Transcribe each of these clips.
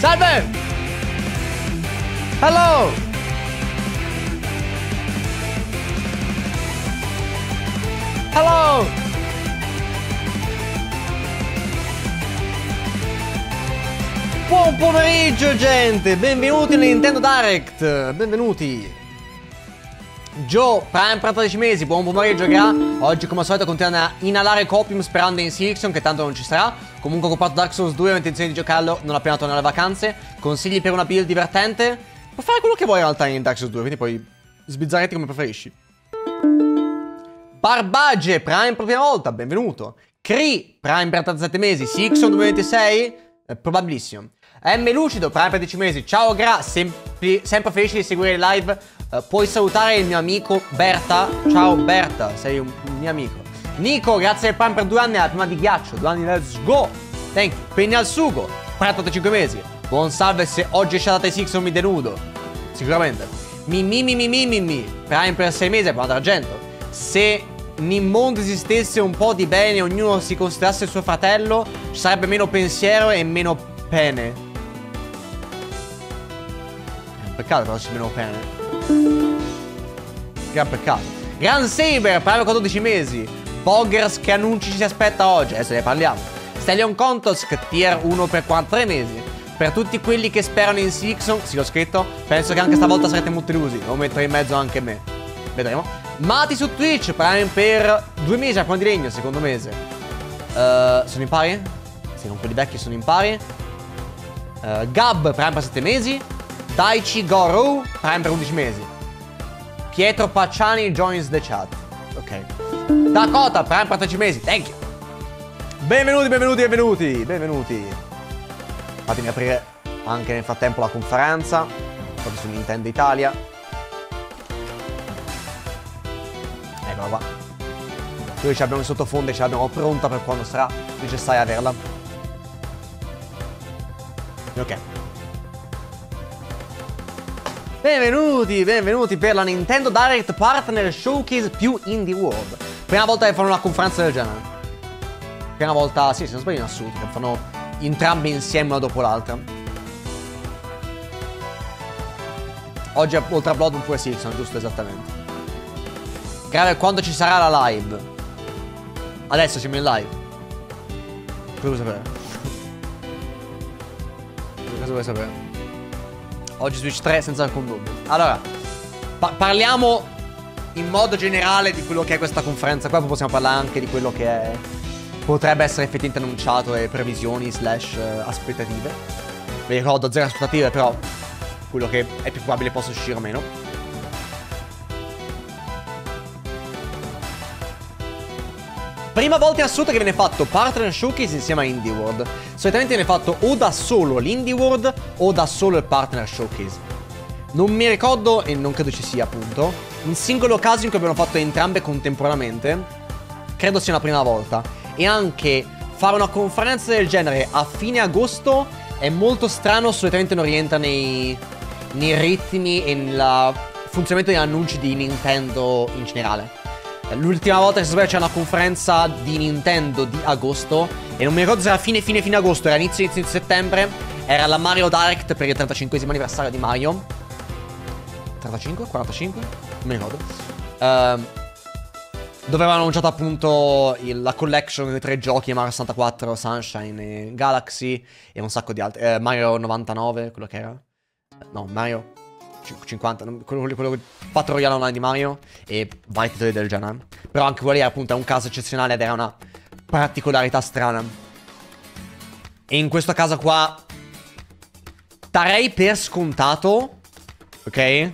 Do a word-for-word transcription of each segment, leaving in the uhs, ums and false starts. Salve! Hello! Hello! Buon pomeriggio, gente! Benvenuti nel Nintendo Direct! Benvenuti! Joe, Prime per tredici mesi, buon pomeriggio, gra! Oggi, come al solito, continuano a inalare copium sperando in Silksong, che tanto non ci sarà. Comunque ho comprato Dark Souls due, ho intenzione di giocarlo non appena torno alle vacanze. Consigli per una build divertente? Puoi fare quello che vuoi in realtà in Dark Souls due, quindi puoi sbizzarretti come preferisci. Barbage, Prime per prima volta, benvenuto. Cree, Prime per trentasette mesi, Silksong duemilaventisei, eh, probabilissimo. M Lucido, Prime per dieci mesi, ciao Gra, sempre, sempre felice di seguire le live. eh, Puoi salutare il mio amico Berta, ciao Berta, sei un, un mio amico. Nico, grazie al Prime per due anni, alla prima di ghiaccio, due anni, let's go! Thank you. Penny al sugo, quarantacinque mesi. Buon salve, se oggi è sciatata i Six non mi denudo. Sicuramente. Mimi, mi, mi, mi, mi, mi. Prime per sei mesi, parlato d'argento. Se nel mondo esistesse un po' di bene, ognuno si considerasse il suo fratello, ci sarebbe meno pensiero e meno pene. Gran peccato però c'è meno pene. Gran peccato. Gran Saber, Prime per dodici mesi. Boggers, che annunci ci si aspetta oggi? Adesso ne parliamo. Stallion Contosk, tier uno per quarantatré mesi. Per tutti quelli che sperano in Silksong, sì l'ho scritto, penso che anche stavolta sarete molto illusi. Devo mettere in mezzo anche me. Vedremo. Mati su Twitch, Prime per due mesi a Prima di Legno, secondo mese. Uh, sono in pari? Sì, non quelli vecchi sono in pari. Uh, Gab, Prime per sette mesi. Daichi Goro, Prime per undici mesi. Pietro Pacciani joins the chat. Ok. Dakota, Prime per tredici mesi, thank you. Benvenuti, benvenuti, benvenuti, benvenuti. Fatemi aprire anche nel frattempo la conferenza proprio su Nintendo Italia. Eccola qua. Noi ce l'abbiamo in sottofondo e ce l'abbiamo pronta per quando sarà necessario averla. Ok. Benvenuti, benvenuti per la Nintendo Direct Partner Showcase più Indie World. Prima volta che fanno una conferenza del genere. Prima volta, sì, se non sbaglio in assoluto, che fanno entrambe insieme una dopo l'altra. Oggi è oltre a Bloodborne pure Silksong, giusto esattamente. Grave quando ci sarà la live. Adesso siamo in live. Cosa vuoi sapere? Cosa vuoi sapere? Oggi Switch tre senza alcun dubbio. Allora, pa parliamo in modo generale di quello che è questa conferenza qua. Poi possiamo parlare anche di quello che è, potrebbe essere effettivamente annunciato e previsioni slash aspettative. Vi ricordo zero aspettative, però quello che è più probabile possa uscire o meno. Prima volta in assoluto che viene fatto Partner Showcase insieme a Indie World. Solitamente viene fatto o da solo l'Indie World o da solo il Partner Showcase. Non mi ricordo, e non credo ci sia appunto, un singolo caso in cui abbiamo fatto entrambe contemporaneamente. Credo sia una prima volta. E anche fare una conferenza del genere a fine agosto è molto strano, solitamente non rientra nei, nei ritmi e nel funzionamento degli annunci di Nintendo in generale. L'ultima volta che si sbaglio c'è una conferenza di Nintendo di agosto e non mi ricordo se era fine fine fine agosto, era inizio inizio di settembre. Era la Mario Direct per il trentacinquesimo anniversario di Mario. trentacinque? quarantacinque? Non mi ricordo. uh, dove avevano annunciato appunto il, la collection dei tre giochi, Mario sessantaquattro, Sunshine e Galaxy e un sacco di altri, eh, Mario novantanove, quello che era, no, Mario cinquanta, quello, quello fatto Royale Online di Mario e vari titoli del genere. Però anche quello lì appunto è un caso eccezionale ed era una particolarità strana. E in questo caso qua darei per scontato, ok?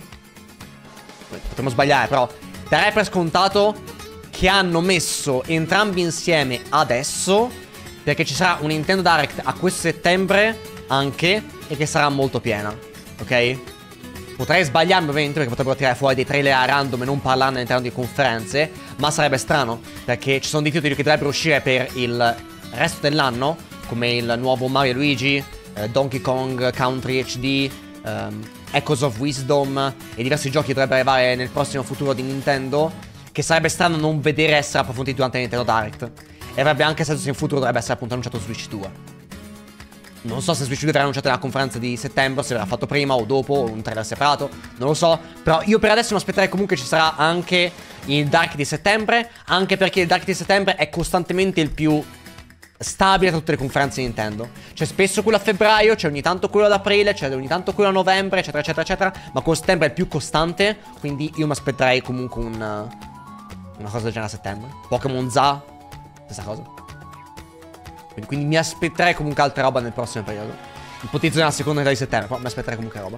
Potremmo sbagliare però darei per scontato che hanno messo entrambi insieme adesso, perché ci sarà un Nintendo Direct a questo settembre anche, e che sarà molto piena, ok? Potrei sbagliarmi ovviamente, perché potrebbero tirare fuori dei trailer a random e non parlarne all'interno di conferenze, ma sarebbe strano, perché ci sono dei titoli che dovrebbero uscire per il resto dell'anno, come il nuovo Mario e Luigi, eh, Donkey Kong Country acca di, ehm, Echoes of Wisdom e diversi giochi che dovrebbero arrivare nel prossimo futuro di Nintendo, che sarebbe strano non vedere essere approfonditi durante Nintendo Direct. E avrebbe anche senso se in futuro dovrebbe essere appunto annunciato Switch due. Non so se Switch due verrà annunciato nella conferenza di settembre, se verrà fatto prima o dopo, un trailer separato, non lo so. Però io per adesso mi aspetterei comunque ci sarà anche il Direct di settembre, anche perché il Direct di settembre è costantemente il più stabile tra tutte le conferenze di Nintendo. C'è spesso quello a febbraio, c'è ogni tanto quello ad aprile, c'è ogni tanto quello a novembre, eccetera, eccetera, eccetera. Ma con settembre è il più costante, quindi io mi aspetterei comunque un, una cosa del genere a settembre. Pokémon Z, stessa cosa. Quindi mi aspetterei comunque altra roba nel prossimo periodo. Ipotizzo nella seconda metà di settembre, però mi aspetterei comunque roba.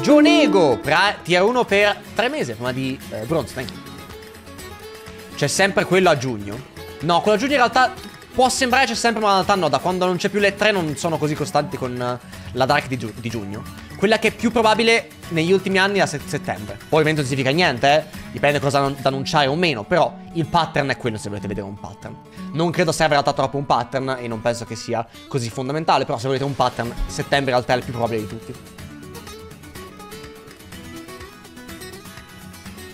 Gionego, tier uno per tre mesi prima di eh, bronzo, thank you. C'è sempre quello a giugno. No, quello a giugno in realtà può sembrare c'è sempre, ma in realtà no, da quando non c'è più le tre non sono così costanti con la Dark di, giu di giugno. Quella che è più probabile negli ultimi anni è a settembre. Poi ovviamente non significa niente, eh. Dipende cosa da annunciare o meno, però il pattern è quello se volete vedere un pattern. Non credo serva in realtà troppo un pattern e non penso che sia così fondamentale, però se volete un pattern, settembre in realtà è il più probabile di tutti.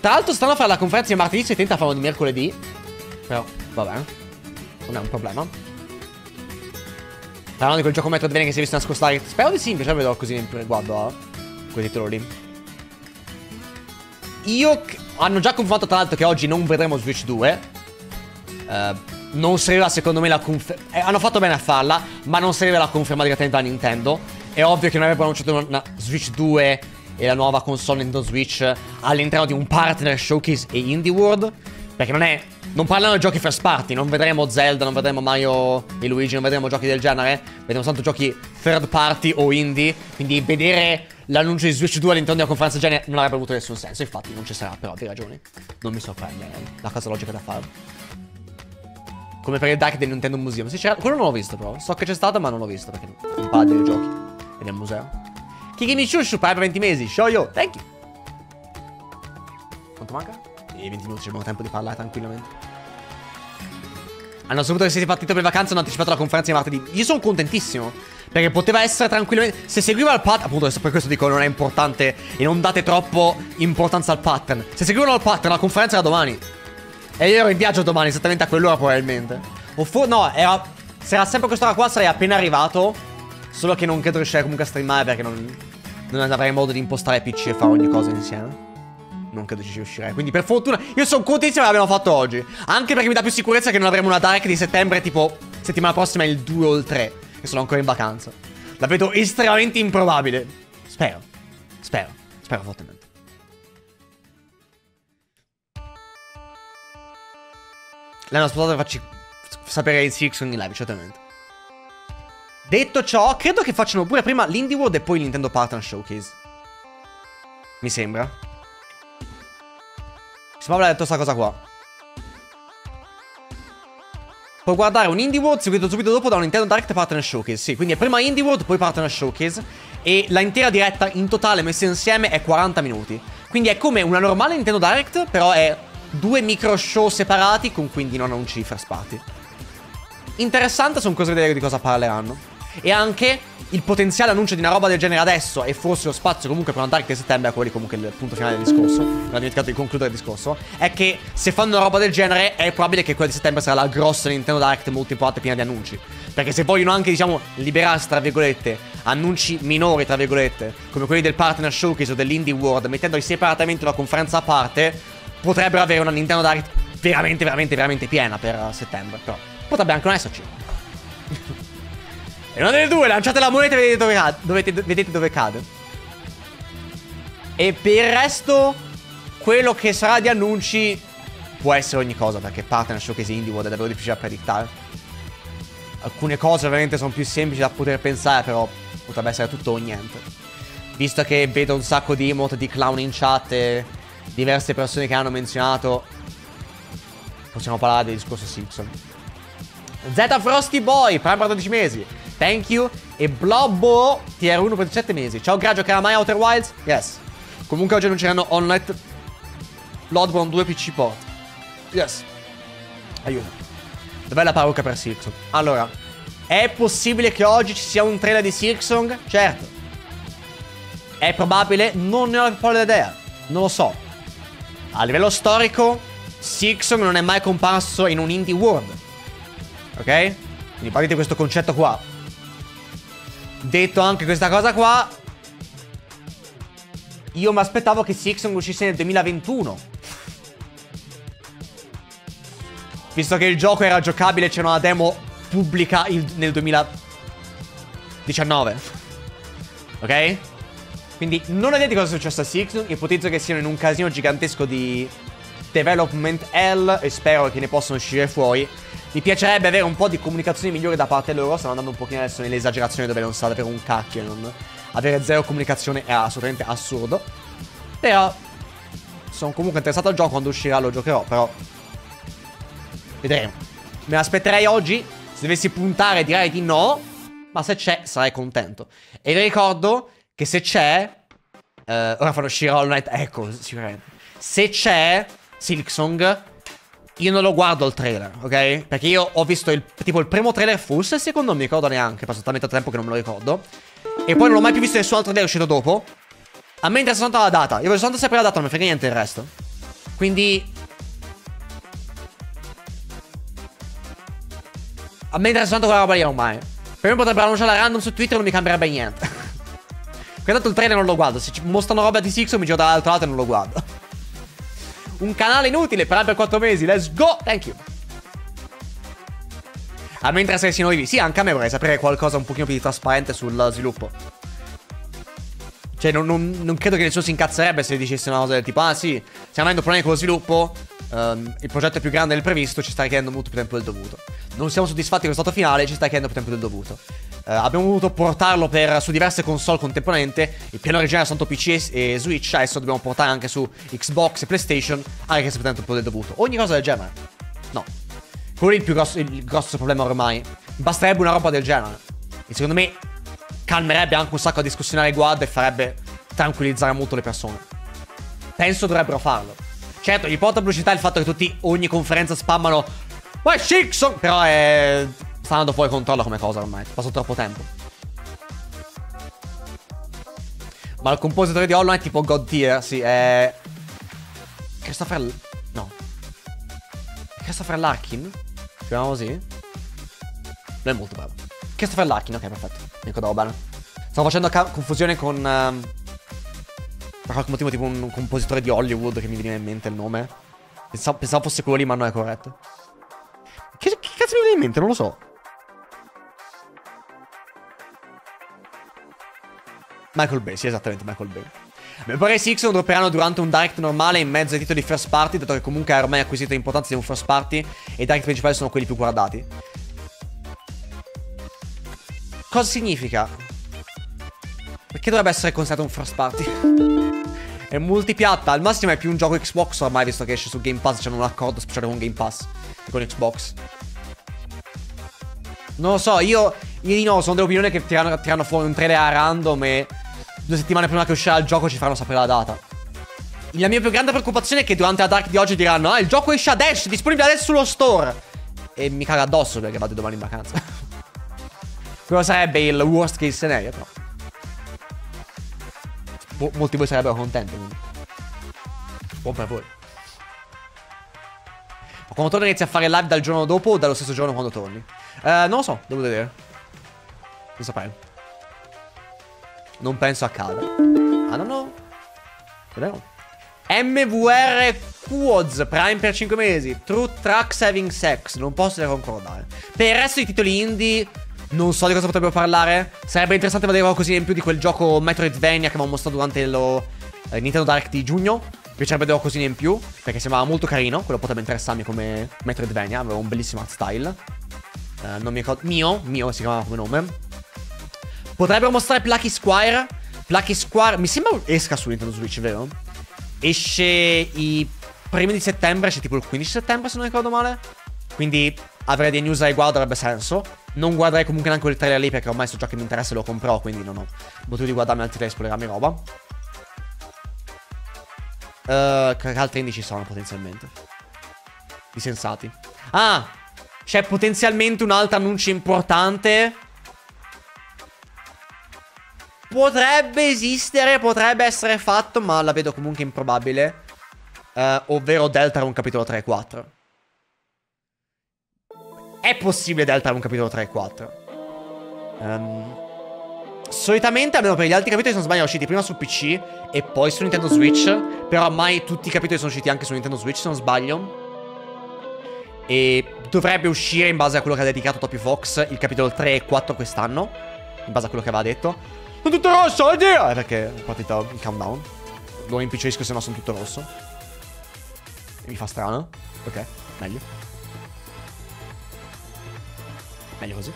Tra l'altro stanno a fare la conferenza di martedì, se tenta a farlo di mercoledì, però vabbè, non è un problema. Parlando di quel gioco Metroidvania che si è visto nascostare, spero di sì, invece vedo così in più riguardo a quei titoli lì. Io hanno già confermato tra l'altro che oggi non vedremo Switch due. uh, Non serviva secondo me la conferma, eh, hanno fatto bene a farla, ma non serviva la conferma direttamente da Nintendo. È ovvio che non avrebbero annunciato una Switch due e la nuova console Nintendo Switch all'interno di un Partner Showcase e Indie World, perché non è... non parlano di giochi first party, non vedremo Zelda, non vedremo Mario e Luigi, non vedremo giochi del genere. Vedremo soltanto giochi third party o indie, quindi vedere l'annuncio di Switch due all'interno di una conferenza del genere non avrebbe avuto nessun senso. Infatti non ci sarà, però ovvie ragioni. Non mi sorprende la cosa logica da fare. Come per il Direct del Nintendo Museum. Sì, c'era... quello non l'ho visto però. So che c'è stato ma non l'ho visto perché non parla dei giochi e del museo. Kikimi Shushu per venti mesi, show yo, thank you. Quanto manca? E venti minuti, abbiamo tempo di parlare tranquillamente. Hanno saputo che siete partiti per vacanza e hanno anticipato la conferenza di martedì. Io sono contentissimo, perché poteva essere tranquillamente... se seguiva il pattern... appunto, per questo dico non è importante e non date troppo importanza al pattern. Se seguivano il pattern, la conferenza era domani. E io ero in viaggio domani, esattamente a quell'ora probabilmente. O fu... no, era... se era sempre quest'ora qua sarei appena arrivato. Solo che non credo riuscire comunque a streamare, perché non... non avrei modo di impostare P C e fare ogni cosa insieme. Non credo ci riuscirei. Quindi per fortuna io sono contentissimo che l'abbiamo fatto oggi. Anche perché mi dà più sicurezza che non avremo una Direct di settembre, tipo settimana prossima il due o il tre, che sono ancora in vacanza. La vedo estremamente improbabile. Spero. Spero. Spero fortemente. L'hanno spostato per farci sapere il Silksong in live, certamente. Detto ciò, credo che facciano pure prima l'Indie World e poi il Nintendo Partner Showcase. Mi sembra. Ma avrà detto sta cosa qua. Puoi guardare un Indie World seguito subito dopo da un Nintendo Direct Partner Showcase. Sì, quindi è prima Indie World, poi Partner Showcase. E la intera diretta in totale messa insieme è quaranta minuti. Quindi è come una normale Nintendo Direct, però è due micro show separati con quindi non annunci first party. Interessante, sono cose da vedere di cosa parleranno. E anche il potenziale annuncio di una roba del genere adesso e forse lo spazio comunque per una Direct di settembre, quello comunque il punto finale del discorso, non ho dimenticato di concludere il discorso, è che se fanno una roba del genere è probabile che quella di settembre sarà la grossa Nintendo Direct molto importante piena di annunci, perché se vogliono anche diciamo liberarsi tra virgolette annunci minori tra virgolette come quelli del Partner Showcase o dell'Indie World mettendoli separatamente in una conferenza a parte, potrebbero avere una Nintendo Direct veramente, veramente, veramente piena per settembre. Però potrebbe anche non esserci. E una delle due, lanciate la moneta e vedete dove cade. Dovete, vedete dove cade. E per il resto, quello che sarà di annunci può essere ogni cosa, perché Partner Showcase Indie World è davvero difficile da predictare. Alcune cose veramente sono più semplici da poter pensare, però potrebbe essere tutto o niente. Visto che vedo un sacco di emote di clown in chat e diverse persone che hanno menzionato, possiamo parlare del discorso Simpson. Z Frosty Boy, Prime per dodici mesi. Thank you. E Blobbo T R uno per diciassette mesi. Ciao Graggio, che era mai Outer Wilds? Yes. Comunque oggi annunceranno Online Bloodborne due P C Port. Yes. Aiuto. Dov'è la parrucca per Silksong? Allora, è possibile che oggi ci sia un trailer di Silksong? Certo. È probabile, non ne ho più idea. Non lo so. A livello storico, Silksong non è mai comparso in un Indie World. Ok? Quindi partite da questo concetto qua. Detto anche questa cosa qua, io mi aspettavo che Silksong uscisse nel duemilaventuno. Visto che il gioco era giocabile, c'era una demo pubblica il, nel duemiladiciannove. Ok? Quindi non ho idea di cosa è successo a Silksong. Ipotizzo che siano in un casino gigantesco di development hell e spero che ne possano uscire fuori. Mi piacerebbe avere un po' di comunicazione migliore da parte loro. Stanno andando un pochino adesso nell'esagerazione dove non sta davvero un cacchio. Non avere zero comunicazione è assolutamente assurdo. Però sono comunque interessato al gioco. Quando uscirà lo giocherò, però vedremo. Me l'aspetterei oggi. Se dovessi puntare direi di no, ma se c'è sarei contento. E vi ricordo che se c'è eh, ora fanno uscire Hollow Knight, ecco, sicuramente. Se c'è Silksong, io non lo guardo il trailer, ok? Perché io ho visto il, tipo il primo trailer full. E il secondo non mi ricordo neanche. Passa talmente tempo che non me lo ricordo. E poi non l'ho mai più visto nessun altro trailer uscito dopo. A me interessa soltanto la data. Io voglio soltanto sapere la data, non mi frega niente il resto. Quindi a me interessa tanto quella roba lì ormai. Per me potrebbero annunciare la random su Twitter e non mi cambierebbe niente. Perché tanto il trailer non lo guardo. Se ci mostrano roba di Sixo mi giro dall'altro lato e non lo guardo. Un canale inutile per per quattro mesi. Let's go. Thank you. A me interessa che siano vivi. Sì, anche a me vorrei sapere qualcosa un pochino più di trasparente sul sviluppo. Cioè non, non, non credo che nessuno si incazzerebbe se dicesse una cosa del tipo: ah sì, stiamo avendo problemi con lo sviluppo, Um, il progetto è più grande del previsto, ci sta richiedendo molto più tempo del dovuto. Non siamo soddisfatti dello stato finale, ci sta richiedendo più tempo del dovuto. uh, Abbiamo dovuto portarlo per, su diverse console contemporaneamente. Il piano originale è stato P C e, e Switch. Adesso dobbiamo portare anche su Xbox e PlayStation, anche se prende un po' del dovuto. Ogni cosa del genere. No, quello è il più grosso, il grosso problema ormai. Basterebbe una roba del genere e secondo me calmerebbe anche un sacco la discussione al riguardo e farebbe tranquillizzare molto le persone. Penso dovrebbero farlo. Certo, gli porta pubblicità il fatto che tutti, ogni conferenza spammano "ma è Silksong!" Però è... sta andando fuori controllo come cosa ormai. Passa troppo tempo. Ma il compositore di Hollow Knight è tipo God tier, sì, è... Christopher... no. Christopher Larkin? Si chiama così? Lui è molto bravo. Christopher Larkin, ok, perfetto. Mi ricordavo bene. Stavo facendo confusione con... Uh... per qualche motivo tipo un compositore di Hollywood che mi veniva in mente il nome. Pensavo, pensavo fosse quello lì, ma non è corretto. Che, che cazzo mi viene in mente? Non lo so. Michael Bay, sì, esattamente, Michael Bay. Mi pare Silksong dropperanno durante un direct normale in mezzo ai titoli first party, dato che comunque ha ormai acquisito l'importanza di un first party e i direct principali sono quelli più guardati. Cosa significa? Perché dovrebbe essere considerato un first party? È multipiatta. Al massimo è più un gioco Xbox ormai, visto che esce su Game Pass. C'è un accordo speciale con Game Pass e con Xbox. Non lo so, io Io di no, sono dell'opinione che tirano, tirano fuori un trailer a random e due settimane prima che uscirà il gioco ci faranno sapere la data. La mia più grande preoccupazione è che durante la Dark di oggi diranno: ah, il gioco esce adesso, è disponibile adesso sullo store. E mi caga addosso perché vado domani in vacanza. Quello sarebbe il worst case scenario, però molti di voi sarebbero contenti, quindi buon per voi. Ma quando torni inizi a fare live dal giorno dopo o dallo stesso giorno quando torni? Eh, non lo so, devo vedere. Non saprei. Non penso accada. Ah, no, no. Vediamo. M V R Quads Prime per cinque mesi, True Tracks Having Sex, non posso concordare. Per il resto i titoli indie non so di cosa potrebbero parlare. Sarebbe interessante vedere qualcosina in più di quel gioco Metroidvania che avevo mostrato durante lo eh, Nintendo Direct di giugno. Mi piacerebbe vedere qualcosina in più, perché sembrava molto carino. Quello potrebbe interessarmi come Metroidvania, aveva un bellissimo art style. eh, Non mi ricordo, Mio, Mio si chiamava come nome. Potrebbero mostrare Plucky Squire. Plucky Squire mi sembra esca su Nintendo Switch, vero? Esce i primi di settembre, c'è tipo il quindici settembre se non ricordo male. Quindi avrei dei news a riguardo, avrebbe senso. Non guarderei comunque neanche quel trailer lì, perché ormai so già che mi interessa e lo comprò, quindi non ho potuto guardarmi altri trailer e spoilerarmi roba. Uh, che altri indici sono potenzialmente? I sensati. Ah, c'è potenzialmente un altro annuncio importante. Potrebbe esistere, potrebbe essere fatto, ma la vedo comunque improbabile. Uh, ovvero Deltarune capitolo tre e quattro. È possibile Deltarune capitolo tre e quattro. Um, solitamente, almeno per gli altri capitoli, se non sbaglio, sono usciti prima su P C e poi su Nintendo Switch. Però ormai tutti i capitoli sono usciti anche su Nintendo Switch, se non sbaglio. E dovrebbe uscire, in base a quello che ha dedicato Toby Fox, il capitolo tre e quattro quest'anno. In base a quello che aveva detto. Sono tutto rosso, oddio! Eh, perché è partita il countdown. Lo rimpicciolisco, se no sono tutto rosso. E mi fa strano. Ok, meglio. Meglio così.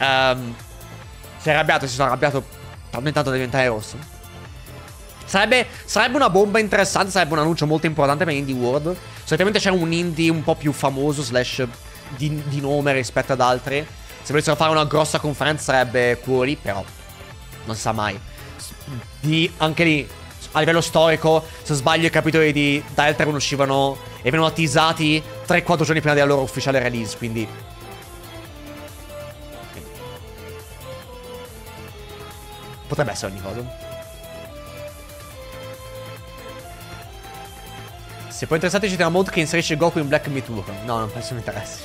Um, si è arrabbiato, si sono arrabbiato. Tanto intanto diventare rosso. Sarebbe, sarebbe una bomba interessante, sarebbe un annuncio molto importante per Indie World. Solitamente c'è un indie un po' più famoso, slash di, di nome rispetto ad altri. Se volessero fare una grossa conferenza sarebbe quello lì, però non si sa mai. Di, anche lì, a livello storico, se sbaglio i capitoli di Deltarune uscivano e venivano teasati tre quattro giorni prima della loro ufficiale release, quindi... potrebbe essere ogni cosa. Se poi interessate, c'è una mod che inserisce Goku in Black Mirror. No, non penso mi interessi.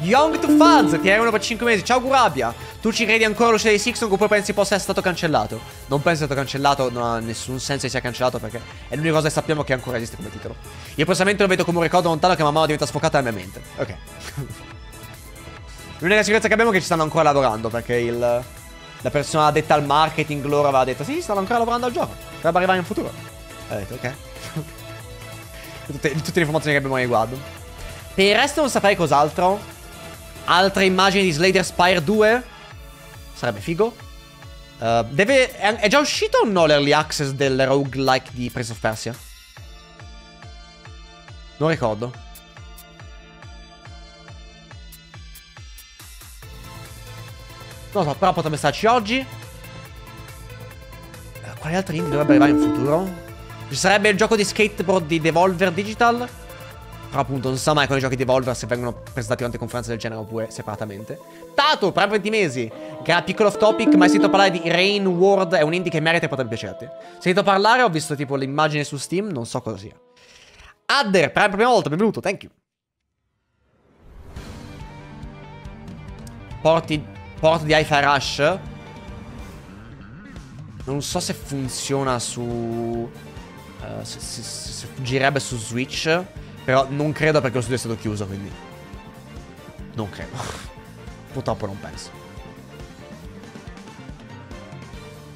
Young to Fuzz, ti arrivano per cinque mesi. Ciao Gurabia. Tu ci credi ancora all'uscita di Silksong oppure pensi possa essere stato cancellato? Non penso sia stato cancellato, non ha nessun senso che sia cancellato, perché è l'unica cosa che sappiamo che ancora esiste come titolo. Io personalmente lo vedo come un ricordo lontano che man mano diventa sfocata nella mia mente. Ok. L'unica sicurezza che abbiamo è che ci stanno ancora lavorando, perché il, la persona detta al marketing loro aveva detto sì, stanno ancora lavorando al gioco, dovrebbe arrivare in futuro. Ha detto ok. tutte, tutte le informazioni che abbiamo a riguardo. Per il resto non saprei cos'altro. Altre immagini di Slayer Spire due. Sarebbe figo. uh, deve, è, è già uscito o no l'early access del roguelike di Prince of Persia? Non ricordo. Non lo so, però potrebbe starci oggi. uh, Quali altri indie dovrebbe arrivare in futuro? Ci sarebbe il gioco di skateboard di Devolver Digital. Però appunto non si sa mai con i giochi di Devolver se vengono presentati durante conferenze del genere oppure separatamente. Tato, per venti mesi, che era piccolo off topic, ma hai sentito parlare di Rain World, è un indie che merita e potrebbe piacerti. Sentito parlare, ho visto tipo l'immagine su Steam, non so cosa sia. Adder, per la prima volta, benvenuto, thank you. Porti, port di Hi-Fi Rush. Non so se funziona su... Uh, se, se, se, se girerebbe su Switch. Però non credo, perché lo studio è stato chiuso, quindi... non credo. Purtroppo non penso.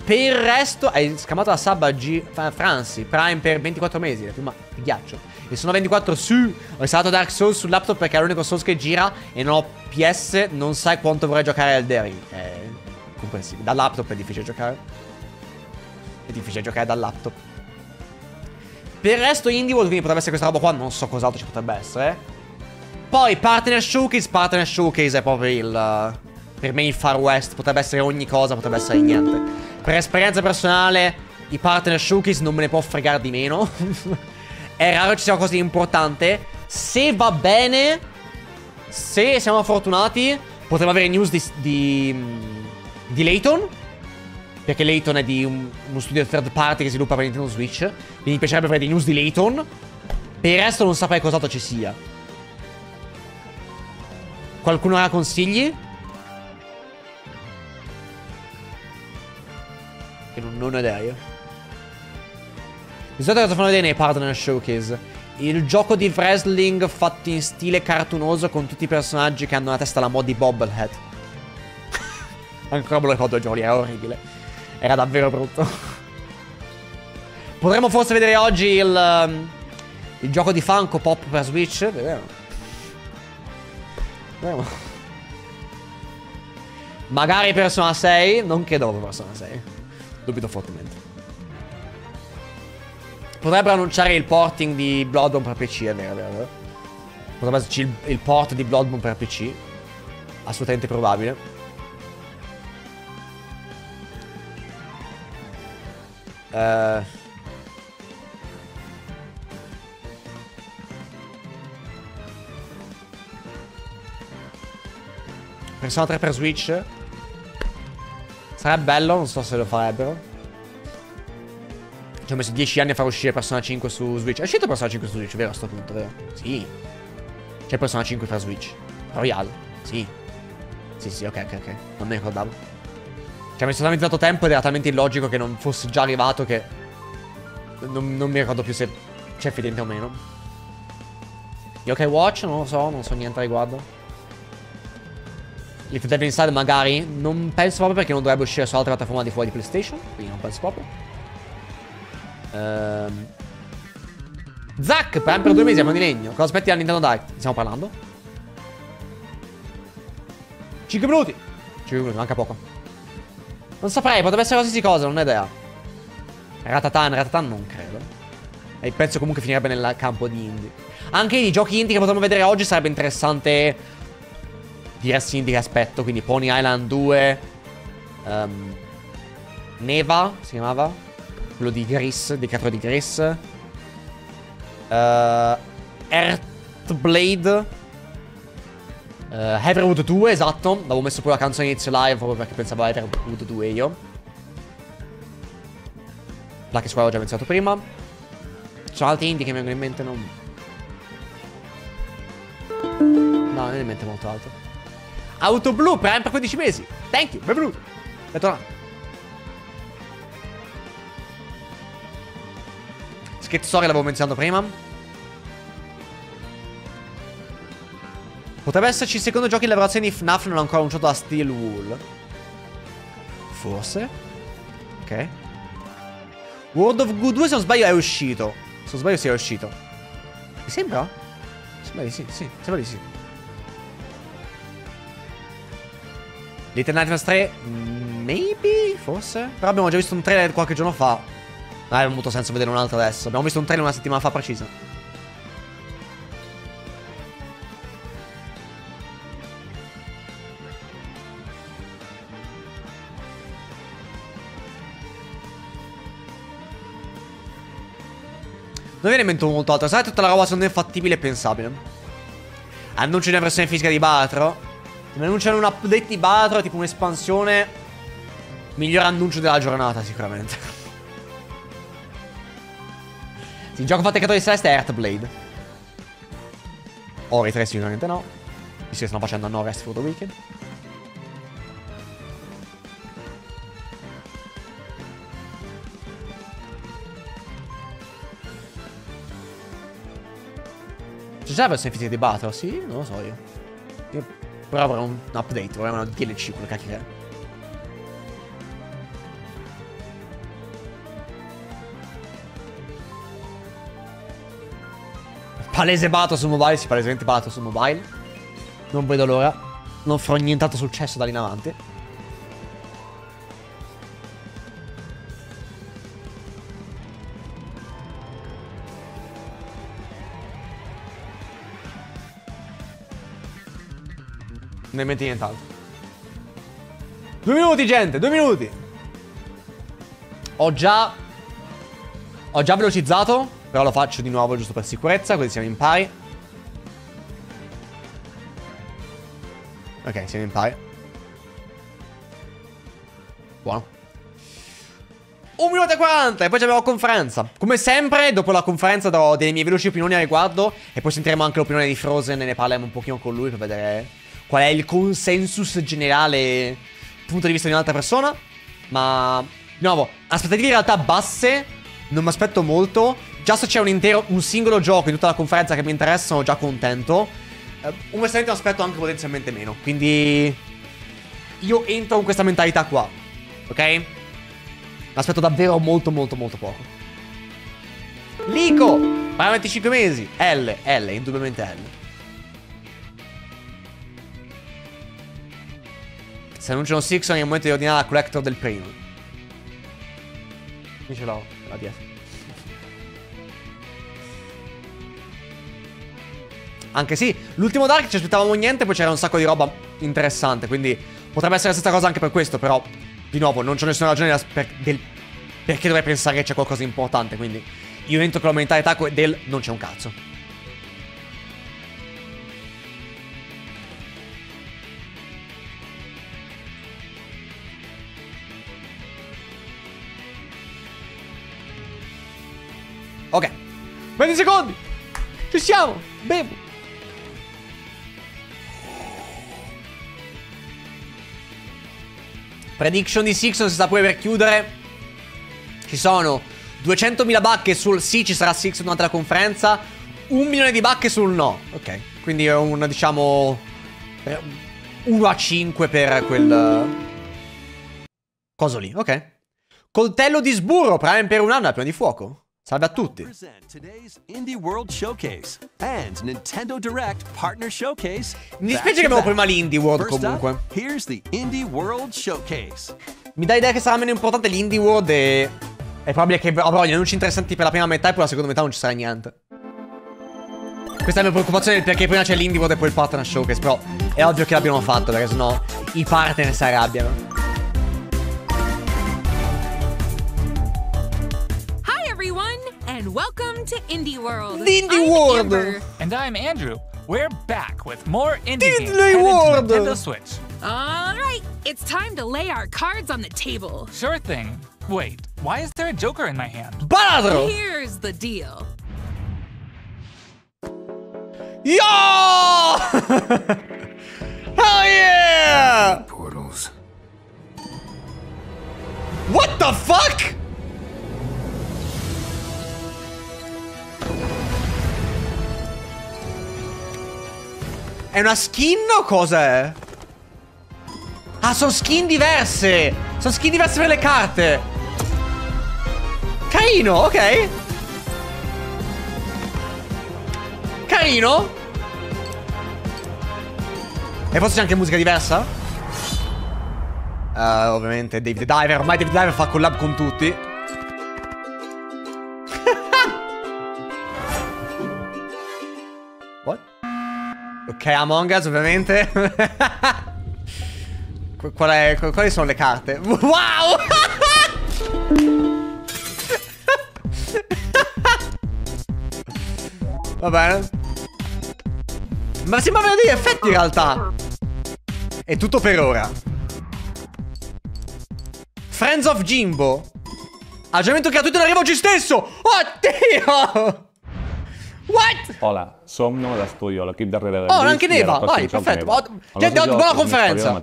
Per il resto... hai scamato la sub a G... Franzi, Prime per ventiquattro mesi, la prima di ghiaccio. E sono ventiquattro su... ho installato Dark Souls sul laptop perché è l'unico Souls che gira e non ho P S, non sai quanto vorrei giocare al Derry. È comprensibile. Dal laptop è difficile giocare. È difficile giocare dal laptop. Per il resto Indie World, quindi potrebbe essere questa roba qua, non so cos'altro ci potrebbe essere. Poi Partner Showcase, Partner Showcase è proprio il... Uh, per me il Far West, potrebbe essere ogni cosa, potrebbe essere niente. Per esperienza personale, i Partner Showcase non me ne può fregare di meno. È raro ci sia qualcosa di importante. Se va bene, se siamo fortunati, potremmo avere news di... di, di Layton. Perché Layton è di un, uno studio third party che sviluppa per Nintendo Switch. Quindi mi piacerebbe avere dei news di Layton. Per il resto non saprei cos'altro ci sia. Qualcuno ha consigli? Che non, non ho idea io. Di solito cosa fanno vedere nei Partner Showcase? Il gioco di wrestling fatto in stile cartunoso con tutti i personaggi che hanno una testa alla mod di Bobblehead. Ancora me lo ricordo, Giulia, è orribile. Era davvero brutto. Potremmo forse vedere oggi il... il gioco di Funko Pop per Switch? Vediamo. Vediamo. Magari Persona sei, nonché dopo Persona sei. Dubito fortemente. Potrebbero annunciare il porting di Bloodborne per P C, è vero, è vero. Potrebbe esserci il, il port di Bloodborne per P C. Assolutamente probabile. Uh. Persona tre per Switch. Sarebbe bello, non so se lo farebbero. Ci ho messo dieci anni a far uscire Persona cinque su Switch. È uscito Persona cinque su Switch, vero? A sto punto, vero? Sì. C'è Persona cinque per Switch. Royal. Sì. Sì, sì, ok, ok, ok. Non mi ricordavo. Ci ha messo talmente tanto tempo ed era talmente illogico che non fosse già arrivato che... Non, non mi ricordo più se c'è fedente o meno. Yokai Watch? Non lo so, non so niente a riguardo. If Devil Inside magari? Non penso proprio, perché non dovrebbe uscire su altre piattaforme di fuori di PlayStation. Quindi non penso proprio. Um. Zack, per ampio due mesi siamo di legno. Cosa aspetti dal Nintendo Direct? Stiamo parlando? cinque minuti. cinque minuti, manca poco. Non saprei, potrebbe essere qualsiasi cosa, non ho idea. Ratatan, Ratatan non credo. E penso comunque finirebbe nel campo di indie. Anche i giochi indie che potremmo vedere oggi sarebbe interessante diversi indie che aspetto. Quindi Pony Island due, um, Neva si chiamava, quello di Gris, dei creatori di Gris. uh, Earthblade, uh, Everwood due, esatto. L'avevo messo pure la canzone inizio live proprio perché pensavo a Everwood due io. Plucky Squire l'ho già menzionato prima. Ci sono altri indie che mi vengono in mente, non... No, non è in mente molto altro. Auto Blu, Prime per quindici mesi. Thank you, benvenuto. È tornato. Che storia l'avevo menzionato prima. Potrebbe esserci il secondo gioco in lavorazione di F NAF non ancora annunciato da Steel Wool. Forse. Ok. World of Goo due, se non sbaglio, è uscito. Se non sbaglio si sì, è uscito. Mi sembra? Sembra di sì, sì. Sembra di sì. Little Nightmares tre. Maybe? Forse? Però abbiamo già visto un trailer qualche giorno fa. Non aveva molto senso vedere un altro adesso. Abbiamo visto un trailer una settimana fa precisa. Non viene in mente molto altro. Sai, tutta la roba secondo me fattibile e pensabile. Annuncio di una versione fisica di Balatro. Se mi annunciano un update di Balatro, tipo un'espansione, miglior annuncio della giornata sicuramente. Il gioco fatto ai creatori di Celeste è Earthblade. Ori tre sicuramente no, visto che stanno facendo No Rest for the Weekend. C'è già la versione fisica di Balatro? Sì? Non lo so io, io però avrò un update, vorremmo un D L C, quello cacchio è. Palese Bato su mobile, sì, palesemente Bato su mobile. Non vedo l'ora. Non farò nient'altro successo da lì in avanti. Non metti nient'altro. Due minuti, gente, due minuti. Ho già... Ho già velocizzato. Però lo faccio di nuovo giusto per sicurezza, così siamo in pari. Ok, siamo in pari. Buono. Un minuto e quaranta e poi abbiamo la conferenza. Come sempre, dopo la conferenza darò delle mie veloci opinioni a riguardo. E poi sentiremo anche l'opinione di Frozen e ne parleremo un pochino con lui per vedere qual è il consensus generale, punto di vista di un'altra persona. Ma, di nuovo, aspettative in realtà basse, non mi aspetto molto. Già se c'è un intero, un singolo gioco in tutta la conferenza che mi interessa, sono già contento. Uh, onestamente mi aspetto anche potenzialmente meno, quindi io entro con questa mentalità qua, ok? Mi aspetto davvero molto molto molto poco. Lico, ma venticinque mesi, L, L, indubbiamente L. Se annunciano Silksong è il momento di ordinare la collector del primo. Qui ce l'ho, la D F. Anche sì, l'ultimo Dark ci aspettavamo niente, poi c'era un sacco di roba interessante, quindi potrebbe essere la stessa cosa anche per questo, però di nuovo non c'è nessuna ragione per, del, perché dovrei pensare che c'è qualcosa di importante, quindi io entro con la mentalità del non c'è un cazzo. Ok, venti secondi! Ci siamo! Bevo! Prediction di Silksong si sta pure per chiudere. Ci sono duecentomila bacche sul sì, ci sarà Silksong durante la conferenza. Un milione di bacche sul no. Ok, quindi è un, diciamo, uno a cinque per quel coso lì, ok. Coltello di sburro, prime per un anno, prima di fuoco. Salve a tutti. Indie World Showcase and Nintendo Direct Partner Showcase. Mi dispiace che abbiamo prima l'Indie World comunque. Here's the Indie World Showcase. Mi dà l'idea che sarà meno importante l'Indie World e è probabile che avrò gli annunci interessanti per la prima metà e poi la seconda metà non ci sarà niente. Questa è la mia preoccupazione perché prima c'è l'Indie World e poi il Partner Showcase, però è ovvio che l'abbiano fatto perché sennò i partner si arrabbiano. And welcome to Indie World. The Indie I'm World. Amber. And I'm Andrew. We're back with more Indie games and Nintendo Switch. All right, it's time to lay our cards on the table. Sure thing. Wait, why is there a joker in my hand? Balatro. Here's the deal. Yo! Hell yeah! Portals. What the fuck? È una skin o cosa è? Ah, sono skin diverse! Sono skin diverse per le carte! Carino, ok! Carino! E forse c'è anche musica diversa? Uh, ovviamente David Diver, ormai David Diver fa collab con tutti. Ok, Among Us ovviamente. Qual è, quali sono le carte? Wow! Va bene. Ma sembra avere degli effetti in realtà. È tutto per ora. Friends of Jimbo. Aggiornamento gratuito in arrivo oggi stesso. Oddio! What? Hola, somos la studio, la equipe de Rede. Oh, anche Neva, vai, perfetto. Gente, oggi buona conferenza.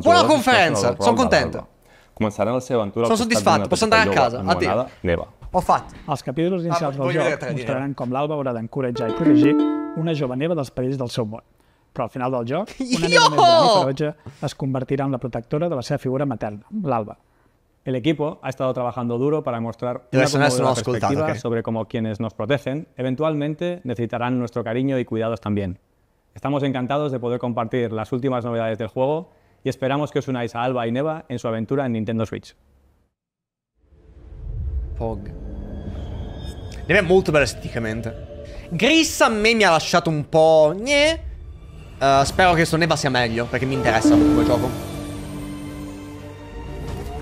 Buona conferenza, sono contento. Cominceranno le sue avventure. Sono soddisfatto, posso andare a casa. Addio. Neva. Ho fatto. Els capítols inicials del joc mostraran com l'Alba haurà d'encoratjar i corregir una jove Neva dels perills del seu món. Però al final del joc, una Neva més gran i ferotge es convertirà en la protectora de la seva figura materna, l'Alba. El equipo ha estado trabajando duro para mostrar una nueva perspectiva okay. sobre cómo quienes nos protegen eventualmente necesitarán nuestro cariño y cuidados también. Estamos encantados de poder compartir las últimas novedades del juego y esperamos que os unáis a Alba y Neva en su aventura en Nintendo Switch. Pog. Neva è molto bella esteticamente. Gris a me mi ha lasciato un po'... Uh, spero che su Neva sia meglio perché mi interessa molto quel gioco.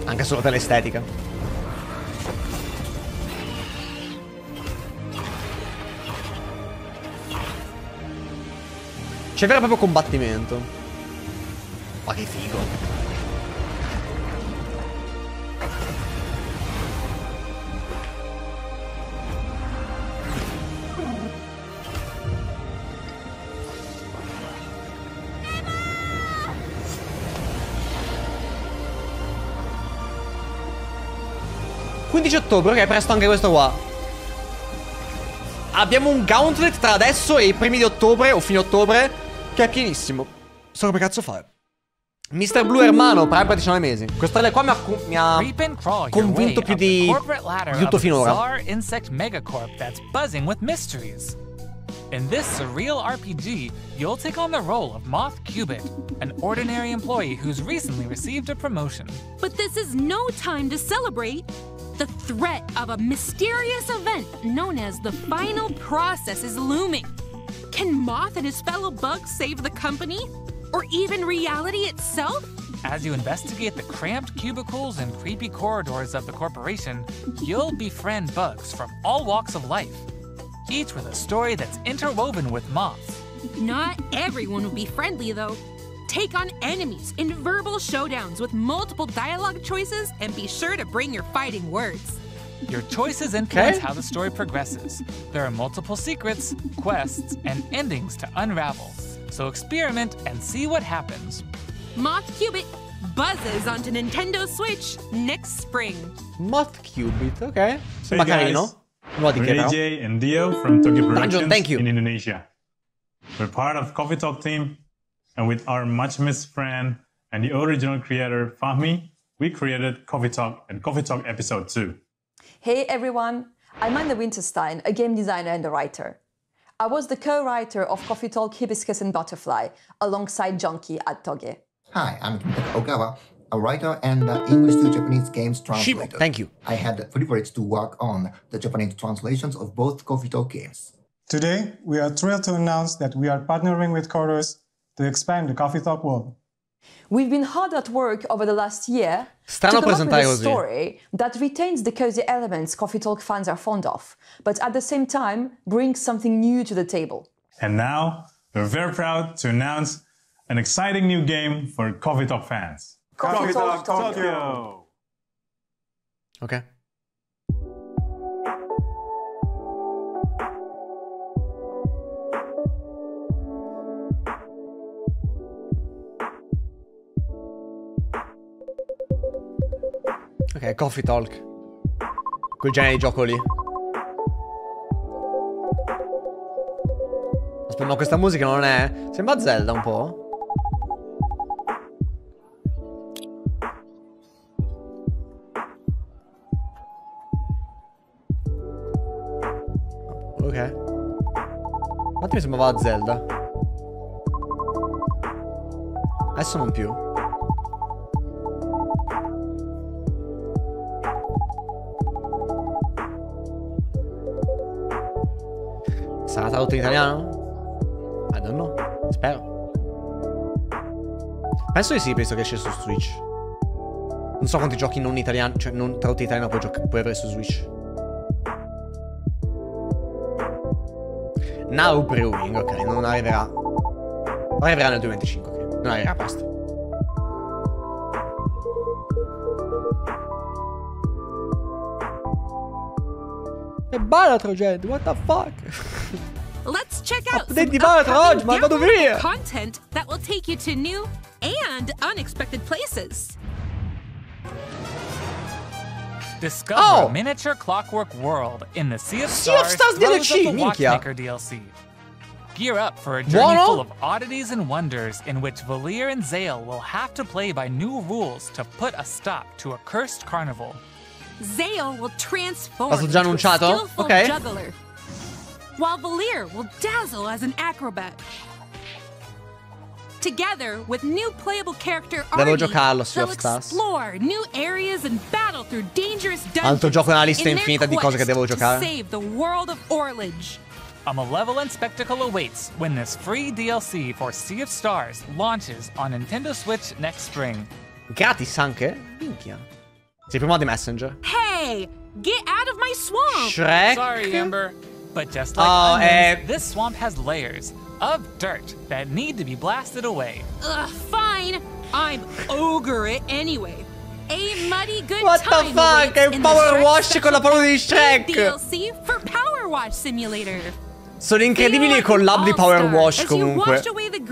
Anche solo per l'estetica. C'è vero e proprio combattimento. Ma che figo. quindici ottobre, ok, presto anche questo qua. Abbiamo un gauntlet tra adesso e i primi di ottobre o fine ottobre che è pienissimo. So come cazzo fare. mister Blue Hermano, prime per diciannove mesi. Questo tale qua mi ha, mi ha convinto più di, di tutto finora. In this surreal R P G, you'll take on the role of Moth Cubic, an ordinary employee who's recently received a promotion. But this is no time to celebrate. The threat of a mysterious event known as the final process is looming. Can Moth and his fellow bugs save the company? Or even reality itself? As you investigate the cramped cubicles and creepy corridors of the corporation, you'll befriend bugs from all walks of life, each with a story that's interwoven with moths. Not everyone will be friendly, though. Take on enemies in verbal showdowns with multiple dialogue choices, and be sure to bring your fighting words. Your choices influence okay. how the story progresses. There are multiple secrets, quests, and endings to unravel. So experiment and see what happens. Moth Cubit buzzes onto Nintendo Switch next spring. Moth Cubit, okay. Hey guys. A J and Dio from Tokyo Productions thank you. in Indonesia. We're part of Coffee Talk team, and with our much missed friend and the original creator Fahmi, we created Coffee Talk and Coffee Talk Episode two. Hey everyone, I'm Amanda Winterstein, a game designer and a writer. I was the co-writer of Coffee Talk Hibiscus and Butterfly, alongside Junkie at Toge. Hi, I'm Kintaka Ogawa, a writer and uh, English to Japanese games translator. Thank you. I had the privilege to work on the Japanese translations of both Coffee Talk games. Today, we are thrilled to announce that we are partnering with Chorus to expand the Coffee Talk world. We've been hard at work over the last year Stanno to come up with a story that retains the cozy elements Coffee Talk fans are fond of, but at the same time brings something new to the table. And now, we're very proud to announce an exciting new game for Coffee Talk fans. Coffee Talk Tokyo. Ok. Ok, Coffee Talk. Quel genere di gioco lì. Aspetta, no, questa musica non è... Sembra Zelda un po'. Ok. Infatti mi sembrava Zelda. Adesso non più. Sarà tradotto in italiano? I don't know. Spero. Penso di sì, penso che esce su Switch. Non so quanti giochi non italiani, cioè non tradotti in italiano puoi, puoi avere su Switch. Now Brewing, ok, non arriverà. Arriverà nel duemilaventicinque, ok. Non arriverà, basta. E Balatro, gente, what the fuck? Let's check out update di Balatro oggi, ma vado via! Content that will take you to new and unexpected places. Discover oh. a miniature clockwork world in the Sea of Stars, Stars Rose of the Watchmaker D L C. Gear up for a journey Buono? full of oddities and wonders in which Valir and Zale will have to play by new rules to put a stop to a cursed carnival. Zale will transform into a skillful okay. juggler, while Valir will dazzle as an acrobat. Together with new playable character Arnie, they'll explore new areas and battle through dangerous dungeons in their quest to save the world of Orledge. A malevolent spectacle awaits when this free D L C for Sea of Stars launches on Nintendo Switch next spring. Gratis anche? Minchia. Sei prima di Messenger. Hey, get out of my swamp! Shrek? Sorry, Amber, but just like oh, onions, eh. this swamp has layers of dirt that need to be blasted away. Ugh, fine. I'm ogre it anyway. A muddy good what time. What the fuck? È un power wash con la parola di Shrek. D L C for Power Wash Simulator. Sono incredibili i collab di Power Wash comunque.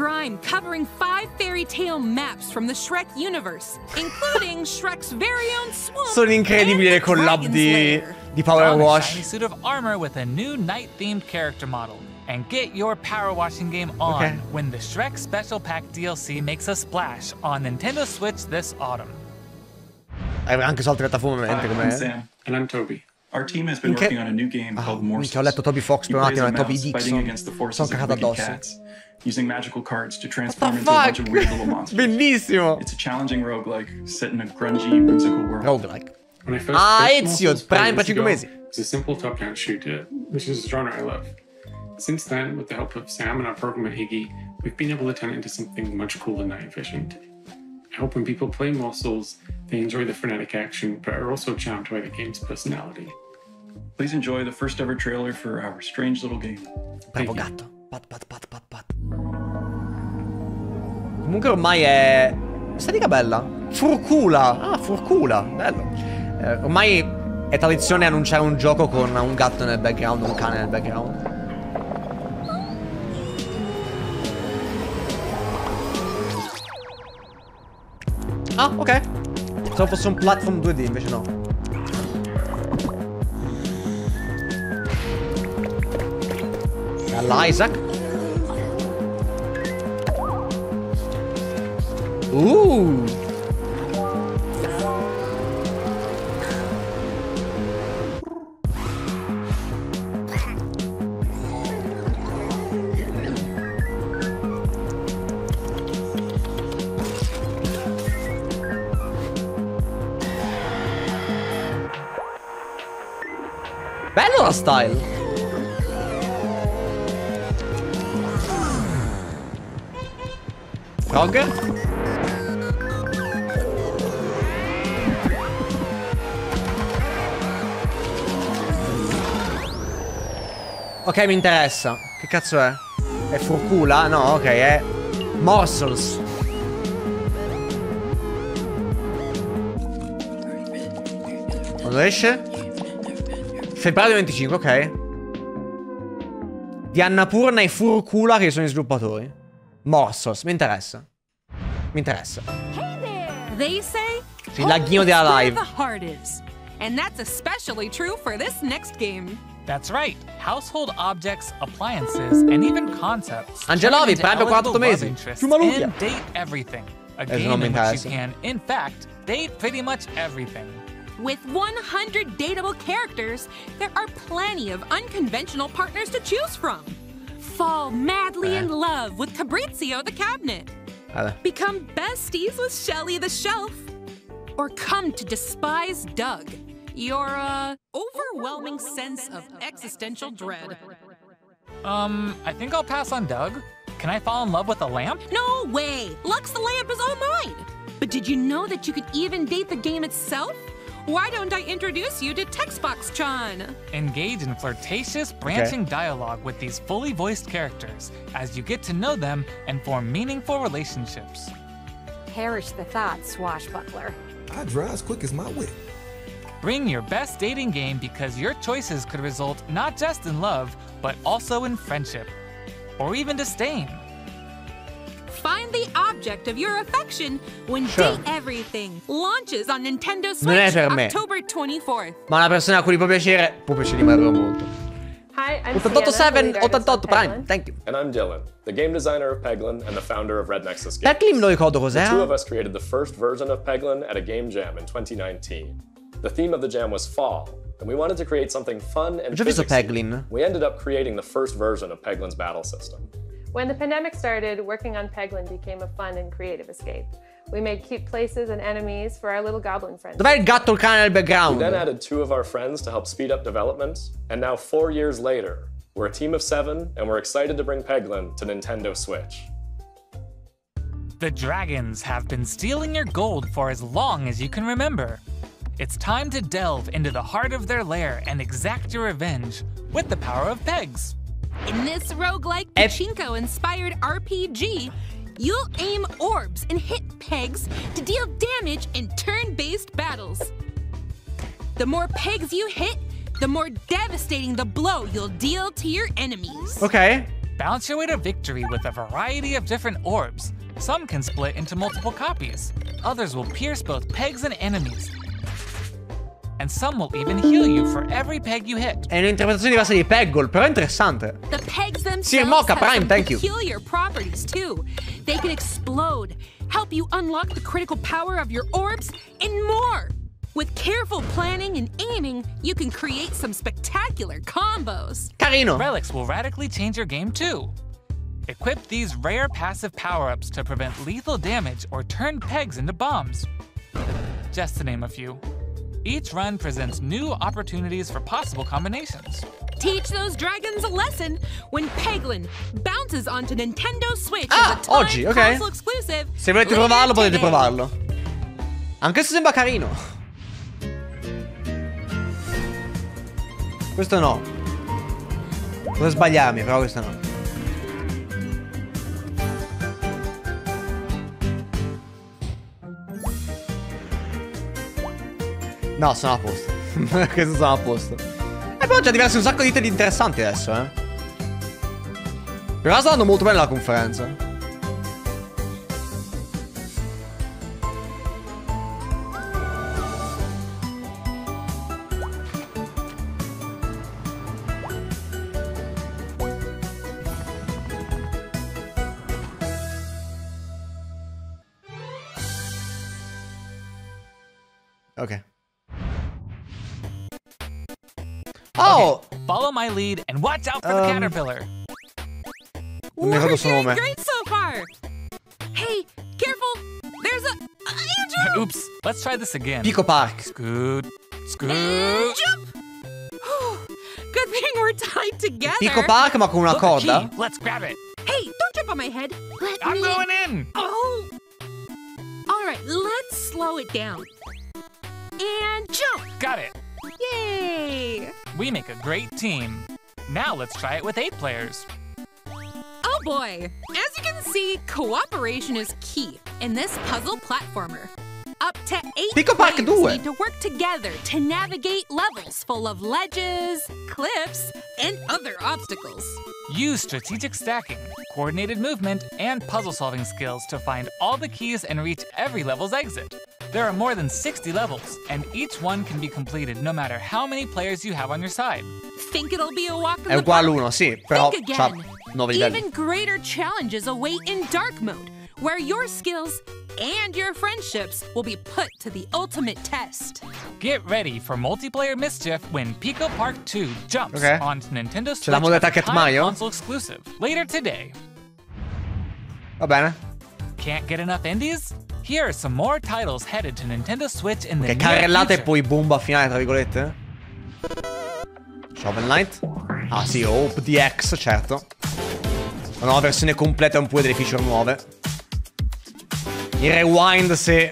grind covering five fairy tale maps from the Shrek universe, including Shrek's very own Swoop. Sono incredibili le collab di, di Power Wash. A suit of armor with a new night themed character model. And get your power washing game on okay. when the Shrek Special Pack D L C makes a splash on Nintendo Switch this autumn. Anche su altre piattaforme, come And I'm Toby. Our team has been working on a new game ah, called Morse. Ho letto Toby Fox, però attimo, Toby Dixon. Sono cagato addosso. Using magical cards to transform into a bunch of weird little monsters. Bellissimo. It's a challenging roguelike set in a grungy, whimsical world. Roguelike. Ah, Ezio, Prime per cinque mesi. It's a simple top-down shooter, which is a genre I love. Since then, with the help of Sam and our programmer Higgy, we've been able to turn it into something much cooler than I envisioned. I hope when people play More Souls, they enjoy the frenetic action, but are also charmed by the game's personality. Please enjoy the first ever trailer for our strange little game. Bravo gatto. Pat pat pat pat pat. Comunque ormai è... Questa dica bella. Furcula. Ah, Furcula. Bello. Eh, ormai è tradizione annunciare un gioco con un gatto nel background, un cane nel background. Ah, ok. Se fosse un platform due D invece no. All'Isaac. Uh. Bello la style. Frog. Ok, mi interessa. Che cazzo è? È Furcula? No, ok, è Morsels. Quando esce? Febbraio venticinque, ok. Di Annapurna e Furcula che sono gli sviluppatori. Morsels, mi interessa. Mi interessa. Il laghino della live. And that's especially true for this next game. That's right. Household objects, appliances and even concepts. Angelovi, prime quattro mesi. Più malucchia. Date everything. A game in which you can in fact date pretty much everything. With one hundred dateable characters, there are plenty of unconventional partners to choose from. Fall madly in love with Cabrizio the Cabinet. Become besties with Shelly the Shelf. Or come to despise Doug, your uh, overwhelming sense of existential dread. Um, I think I'll pass on Doug. Can I fall in love with a lamp? No way! Lux the Lamp is all mine! But did you know that you could even date the game itself? Why don't I introduce you to Textbox-chan? Engage in flirtatious, branching okay. dialogue with these fully voiced characters as you get to know them and form meaningful relationships. Perish the thought, swashbuckler. I draw as quick as my wit. Bring your best dating game because your choices could result not just in love, but also in friendship, or even disdain. Find the object of your affection when sure. Day Everything launches on Nintendo Switch October twenty-fourth. Ma una persona a cui può piacere, può piacere davvero molto. Hi, I'm ottantotto seven ottantotto Prime. Thank you. And I'm Dylan, the game designer of Peglin and the founder of Red Nexus Games. Peglin me lo ricordo cos'è. The two of us created the first version of Peglin at a game jam in twenty nineteen. The theme of the jam was fall, and we wanted to create something fun and physics-y. We ended up creating the first version of Peglin's battle system. When the pandemic started, working on Peglin became a fun and creative escape. We made cute places and enemies for our little goblin friends. Dov'è il gatto cane nel background? We then added two of our friends to help speed up development, and now four years later, we're a team of seven, and we're excited to bring Peglin to Nintendo Switch. The dragons have been stealing your gold for as long as you can remember. It's time to delve into the heart of their lair and exact your revenge with the power of Pegs. In this roguelike pachinko-inspired R P G, you'll aim orbs and hit pegs to deal damage in turn-based battles. The more pegs you hit, the more devastating the blow you'll deal to your enemies. Okay. bounce your way to victory with a variety of different orbs. Some can split into multiple copies, others will pierce both pegs and enemies, and some will even heal you for every peg you hit. È un'interpretazione diversa di Peggle, però è interessante. The pegs themselves sì, Mocha, Prime, thank you. Peculiar properties too. They can explode, help you unlock the critical power of your orbs and more. With careful planning and aiming, you can create some spectacular combos. Carino. Relics will radically change your game too. Equip these rare passive power-ups to prevent lethal damage or turn pegs into bombs. Just to name a few. Each run presents new opportunities for possible combinations. Teach those dragons a lesson when Peglin bounces onto Nintendo Switch. Ah, oggi, ok. Se volete provarlo, potete provarlo. Anche se sembra carino. Questo no. Potrei sbagliarmi, però questo no. No, sono a posto. Questo sono a posto. E però già diversi un sacco di titoli interessanti adesso, eh. Però sta andando molto bene la conferenza. Ok. Oh! Okay, follow my lead and watch out for um, the caterpillar. We're doing great so far. Hey, careful! There's a uh, Andrew. Oops, let's try this again. Pico Park. Scoot, scoot. And jump! Good thing we're tied together. Pico Park, ma con una corda. Let's grab it. Hey, don't jump on my head. Let I'm me going in. Oh. All right, let's slow it down. And jump. Got it. Yay! We make a great team. Now let's try it with eight players. Oh boy! As you can see, cooperation is key in this puzzle platformer. Up to eight Pico Park players due. Need to work together to navigate levels full of ledges, cliffs, and other obstacles. Use strategic stacking, coordinated movement, and puzzle-solving skills to find all the keys and reach every level's exit. There are more than sixty levels, and each one can be completed no matter how many players you have on your side. Think it'll be a walk in the park? È uguale uno, sì, però c'ha nove livelli. Even greater challenges await in dark mode, where your skills and your friendships will be put to the ultimate test. Get ready for multiplayer mischief when Pico Park two jumps okay. on Nintendo Switch. C'è la modalità Cat Mario console exclusive later today. Va bene. Can't get enough indies? Here are some more titles headed to Nintendo Switch in okay, the carrellate e poi bomba finale, tra virgolette. Shovel Knight. Ah sì, Hope D X, certo. La nuova versione completa e un po' delle feature nuove. Il rewind se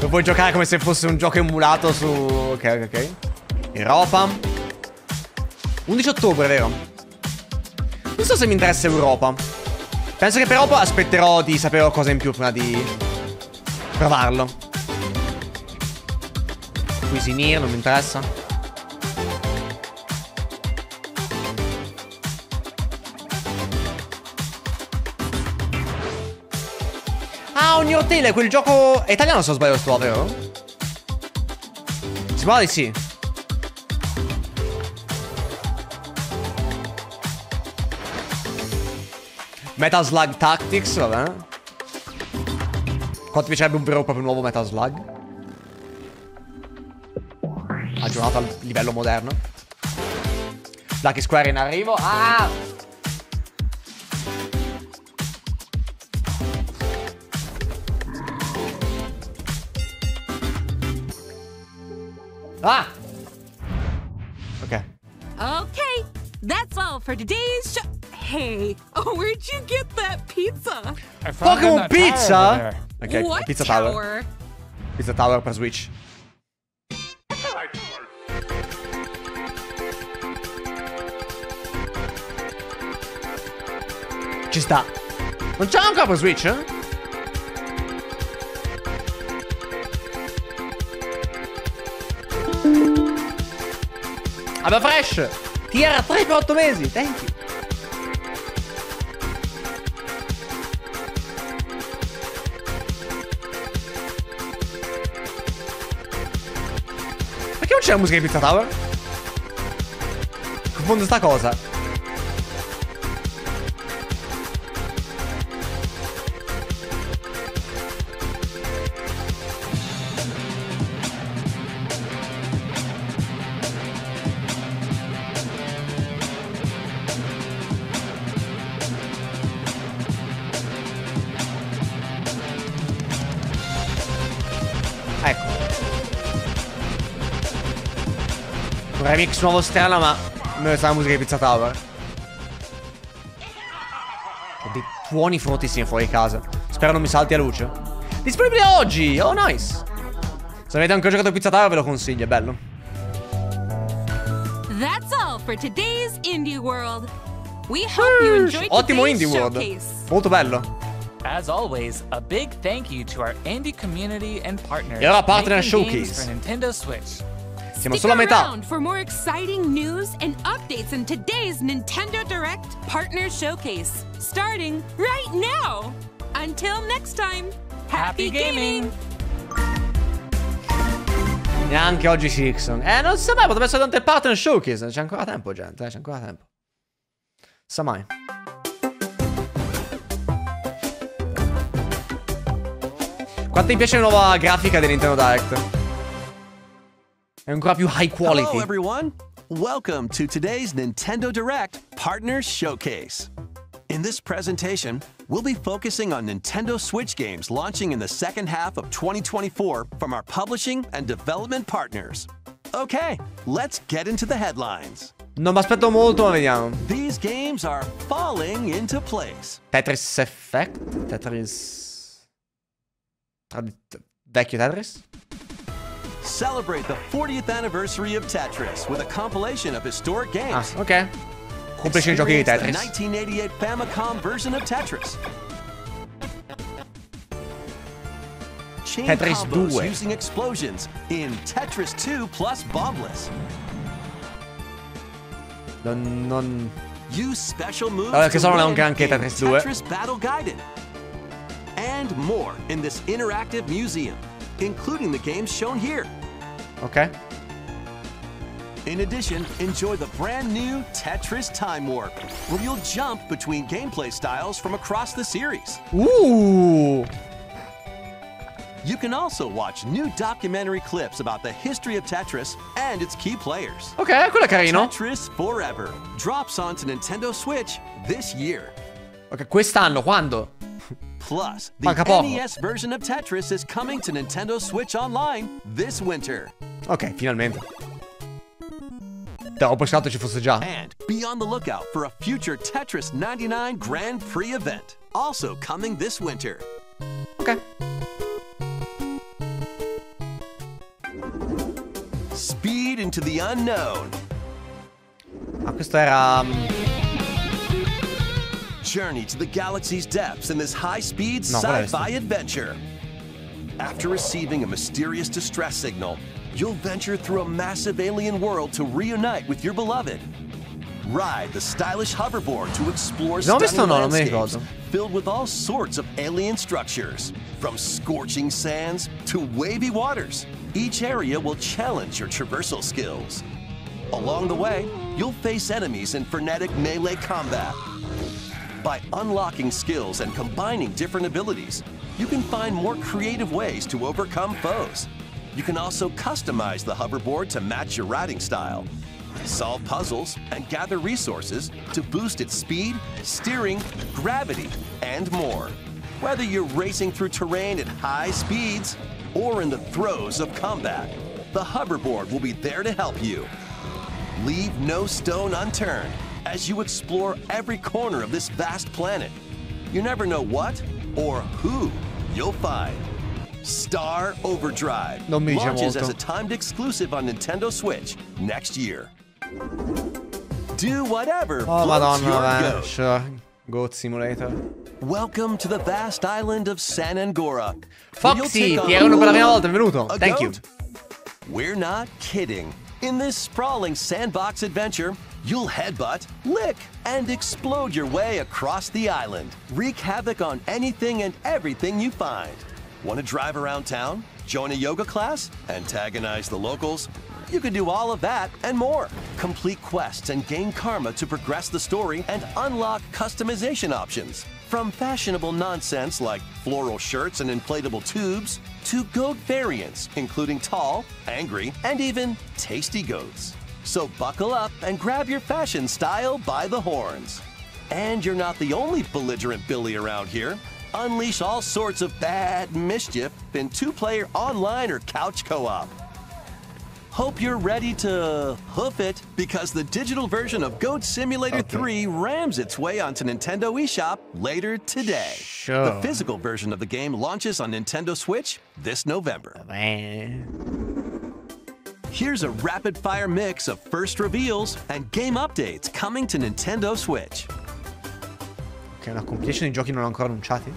lo puoi giocare come se fosse un gioco emulato su... Ok, ok, ok. Il Europa. undici ottobre, vero? Non so se mi interessa Europa. Penso che per Europa aspetterò di sapere qualcosa in più prima di... provarlo. Cuisinir, non mi interessa. Ah, ogni hotel è quel gioco... È italiano se non sbaglio sto, vero? Si può di sì. Metal Slug Tactics, vabbè. Quanto piacerebbe un vero e proprio nuovo Metal Slug? Aggiornato al livello moderno. Plucky Square in arrivo. Ah! Ah! Ok. Ok, that's all for today's show. Hey, where'd you get that pizza? Pokémon pizza? Ok, What Pizza Tower? Tower. Pizza Tower per Switch. Ci sta. Non c'è ancora per Switch, eh? Abba Fresh! Tier tre per otto mesi, thank you. non c'è la musica di Pizza Tower? Confondo sta cosa. Remix nuovo strano, ma non è la musica di Pizza Tower. Ho dei tuoni fortissimi fuori casa. Spero non mi salti a luce. Disponibile oggi! Oh, nice! Se avete anche giocato a Pizza Tower ve lo consiglio, è bello. That's all for today's Indie World. We hope you enjoyed Ottimo Indie World. Showcase. Molto bello. As always, a big thank you to our indie community and partners. E allora Partner Showcase for Nintendo Switch. Siamo solo a metà. For more exciting news and updates in today's Nintendo Direct Partner Showcase, starting right now. Until next time, happy, happy gaming. Neanche oggi Silksong. Eh, non so mai, potrebbe essere tanto il Partner Showcase. C'è ancora tempo, gente, eh? C'è ancora tempo. Sa mai. Quanto mi piace la nuova grafica del Nintendo Direct? È ancora più high quality. Hello everyone. Welcome to today's Nintendo Direct Partner Showcase. In this presentation, we'll be focusing on Nintendo Switch games launching in the second half of twenty twenty-four from our publishing and development partners. Okay, let's get into the headlines. Non mi aspetto molto, ma vediamo. These games are falling into place. Tetris Effect, Tetris vecchio Tetris. Celebrate the fortieth anniversary of Tetris with a compilation of historic games. Ah, ok. Compilation giochi di Tetris. nineteen eighty-eight Famicom version of Tetris. Chain Tetris combos two. Using explosions in Tetris two plus Bombless. Non non use special moves. Allora, che sono anche anche Tetris two. Tetris Battle Guided. And more in this interactive museum, including the games shown here. Okay. In addition, enjoy the brand new Tetris Time Warp, where you'll jump between gameplay styles from across the series. Ooh! You can also watch new documentary clips about the history of Tetris and its key players. Okay, quello è carino. Tetris Forever drops onto Nintendo Switch this year. Okay, quest'anno, quando? Plus, the N E S version of Tetris is coming to Nintendo Switch Online this winter. Ok, finalmente. Ho pensato ci fosse già. And be on the lookout for a future Tetris ninety-nine Grand Prix event, also coming this winter. Ok. Speed into the unknown. Ah, questo era... Um... Journey to the galaxy's depths in this high-speed sci-fi adventure. After receiving a mysterious distress signal, you'll venture through a massive alien world to reunite with your beloved. Ride the stylish hoverboard to explore stunning landscapes filled with all sorts of alien structures. From scorching sands to wavy waters, each area will challenge your traversal skills. Along the way, you'll face enemies in frenetic melee combat. By unlocking skills and combining different abilities, you can find more creative ways to overcome foes. You can also customize the hoverboard to match your riding style, solve puzzles, and gather resources to boost its speed, steering, gravity, and more. Whether you're racing through terrain at high speeds or in the throes of combat, the hoverboard will be there to help you. Leave no stone unturned as you explore every corner of this vast planet. You never know what or who you'll find. Star Overdrive launches as a timed exclusive on Nintendo Switch next year. Do whatever oh, floats your goat. Sure. Goat Simulator. Welcome to the vast island of San Angora. Foxy, ti è uno per la prima volta, benvenuto. Thank you. We're not kidding. In this sprawling sandbox adventure, you'll headbutt, lick, and explode your way across the island. Wreak havoc on anything and everything you find. Want to drive around town, join a yoga class, antagonize the locals? You can do all of that and more. Complete quests and gain karma to progress the story and unlock customization options. From fashionable nonsense like floral shirts and inflatable tubes, to goat variants, including tall, angry, and even tasty goats. So buckle up and grab your fashion style by the horns. And you're not the only belligerent Billy around here. Unleash all sorts of bad mischief in two-player online or couch co-op. Hope you're ready to hoof it, because the digital version of Goat Simulator okay. three rams its way onto Nintendo eShop later today. Sure. The physical version of the game launches on Nintendo Switch this November. Man. Here's a rapid-fire mix of first reveals and game updates coming to Nintendo Switch. Ok, una compilation di giochi non ancora annunciati.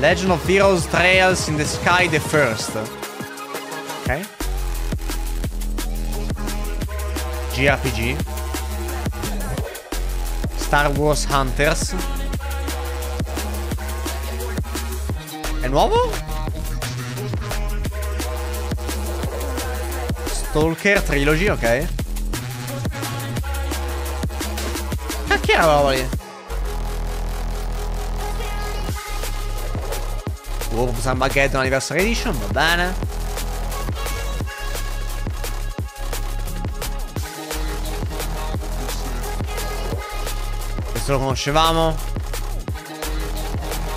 Legend of Heroes Trails in the Sky the First. Ok. G R P G. Star Wars Hunters. È nuovo? Stalker Trilogy, ok. Cacchio era la roba lì? Worms and Baguette Anniversary Edition, va bene. Questo lo conoscevamo.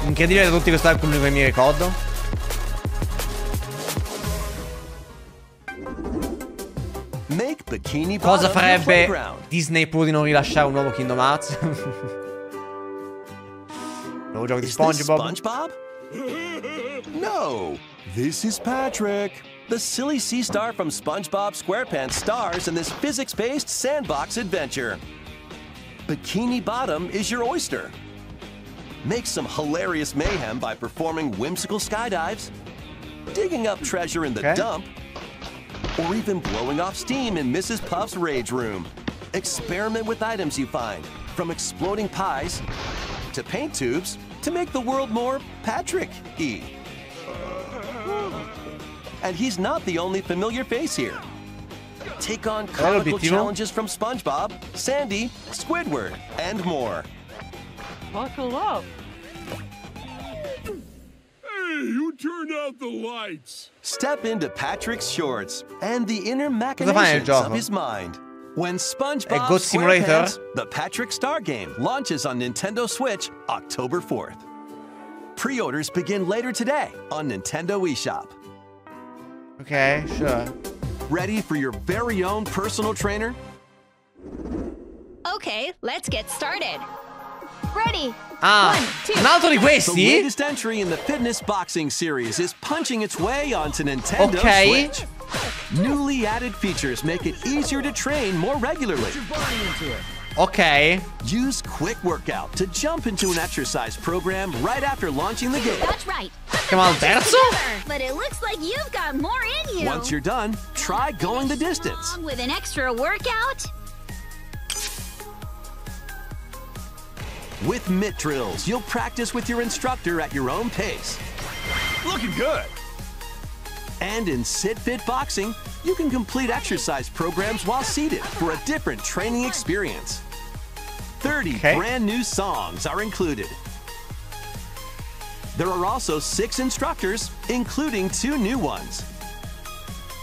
Incredibile da tutti questi alcuni che mi ricordo. Cosa farebbe Disney pur di non rilasciare un nuovo Kingdom Hearts? Nuovo gioco di SpongeBob. SpongeBob? No, this is Patrick. The silly sea star from SpongeBob SquarePants stars in this physics-based sandbox adventure. Bikini Bottom is your oyster. Make some hilarious mayhem by performing whimsical skydives, digging up treasure in the okay. dump, or even blowing off steam in Missus Puff's rage room. Experiment with items you find, from exploding pies to paint tubes, to make the world more Patrick-y. And he's not the only familiar face here. Take on comical challenges from SpongeBob, Sandy, Squidward, and more. Buckle up. Hey, you turned out the lights. Step into Patrick's shorts and the inner machinations of his mind. When SpongeBob SquarePants, the Patrick Star game, launches on Nintendo Switch October fourth. Pre-orders begin later today on Nintendo eShop. Okay, sure. Ready for your very own personal trainer? Okay, let's get started. Ready. Ah, One, two. Un altro di questi? The latest entry in the fitness boxing series is punching its way onto Nintendo okay. Switch. Newly added features make it easier to train more regularly. Okay. Use Quick Workout to jump into an exercise program right after launching the game. That's right. Come on, terzo? But it looks like you've got more in you. Once you're done, try going the distance with an extra workout. With mitt drills, you'll practice with your instructor at your own pace. Looking good. And in Sit Fit Boxing, you can complete exercise programs while seated for a different training experience. thirty okay. brand new songs are included. There are also six instructors, including two new ones.